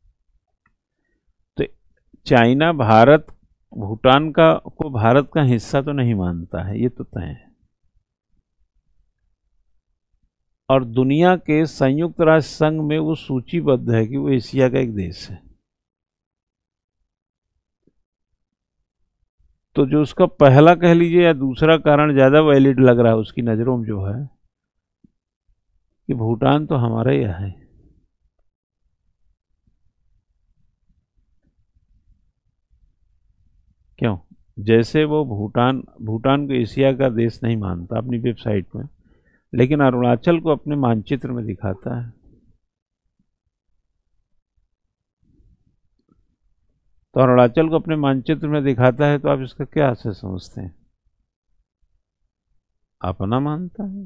तो चाइना भारत भूटान का को भारत का हिस्सा तो नहीं मानता है, ये तो तय है। और दुनिया के संयुक्त राष्ट्र संघ में वो सूचीबद्ध है कि वो एशिया का एक देश है। तो जो उसका पहला कह लीजिए या दूसरा कारण ज़्यादा वैलिड लग रहा है उसकी नज़रों में, जो है कि भूटान तो हमारा ही है। क्यों? जैसे वो भूटान भूटान को एशिया का देश नहीं मानता अपनी वेबसाइट में, लेकिन अरुणाचल को अपने मानचित्र में दिखाता है। तो अरुणाचल को अपने मानचित्र में दिखाता है, तो आप इसका क्या असर समझते हैं? अपना मानता है।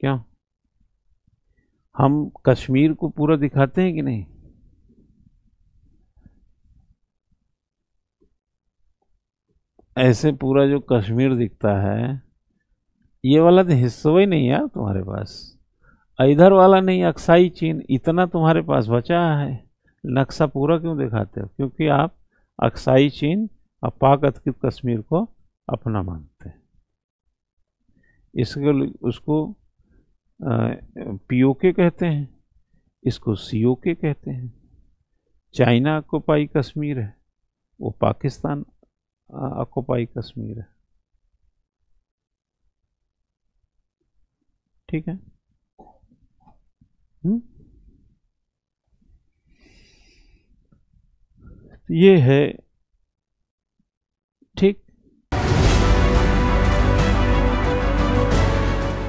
क्या हम कश्मीर को पूरा दिखाते हैं कि नहीं? ऐसे पूरा जो कश्मीर दिखता है, ये वाला तो हिस्सा ही नहीं यार तुम्हारे पास, इधर वाला नहीं, अक्साई चीन इतना तुम्हारे पास बचा है, नक्शा पूरा क्यों दिखाते हो? क्योंकि आप अक्साई चीन और पाक अधिकृत कश्मीर को अपना मानते हैं। इसको उसको पीओके कहते हैं, इसको सीओके कहते हैं। चाइना ऑक्युपाई कश्मीर है, वो पाकिस्तान ऑक्युपाई कश्मीर है। ठीक है। हुँ? ये है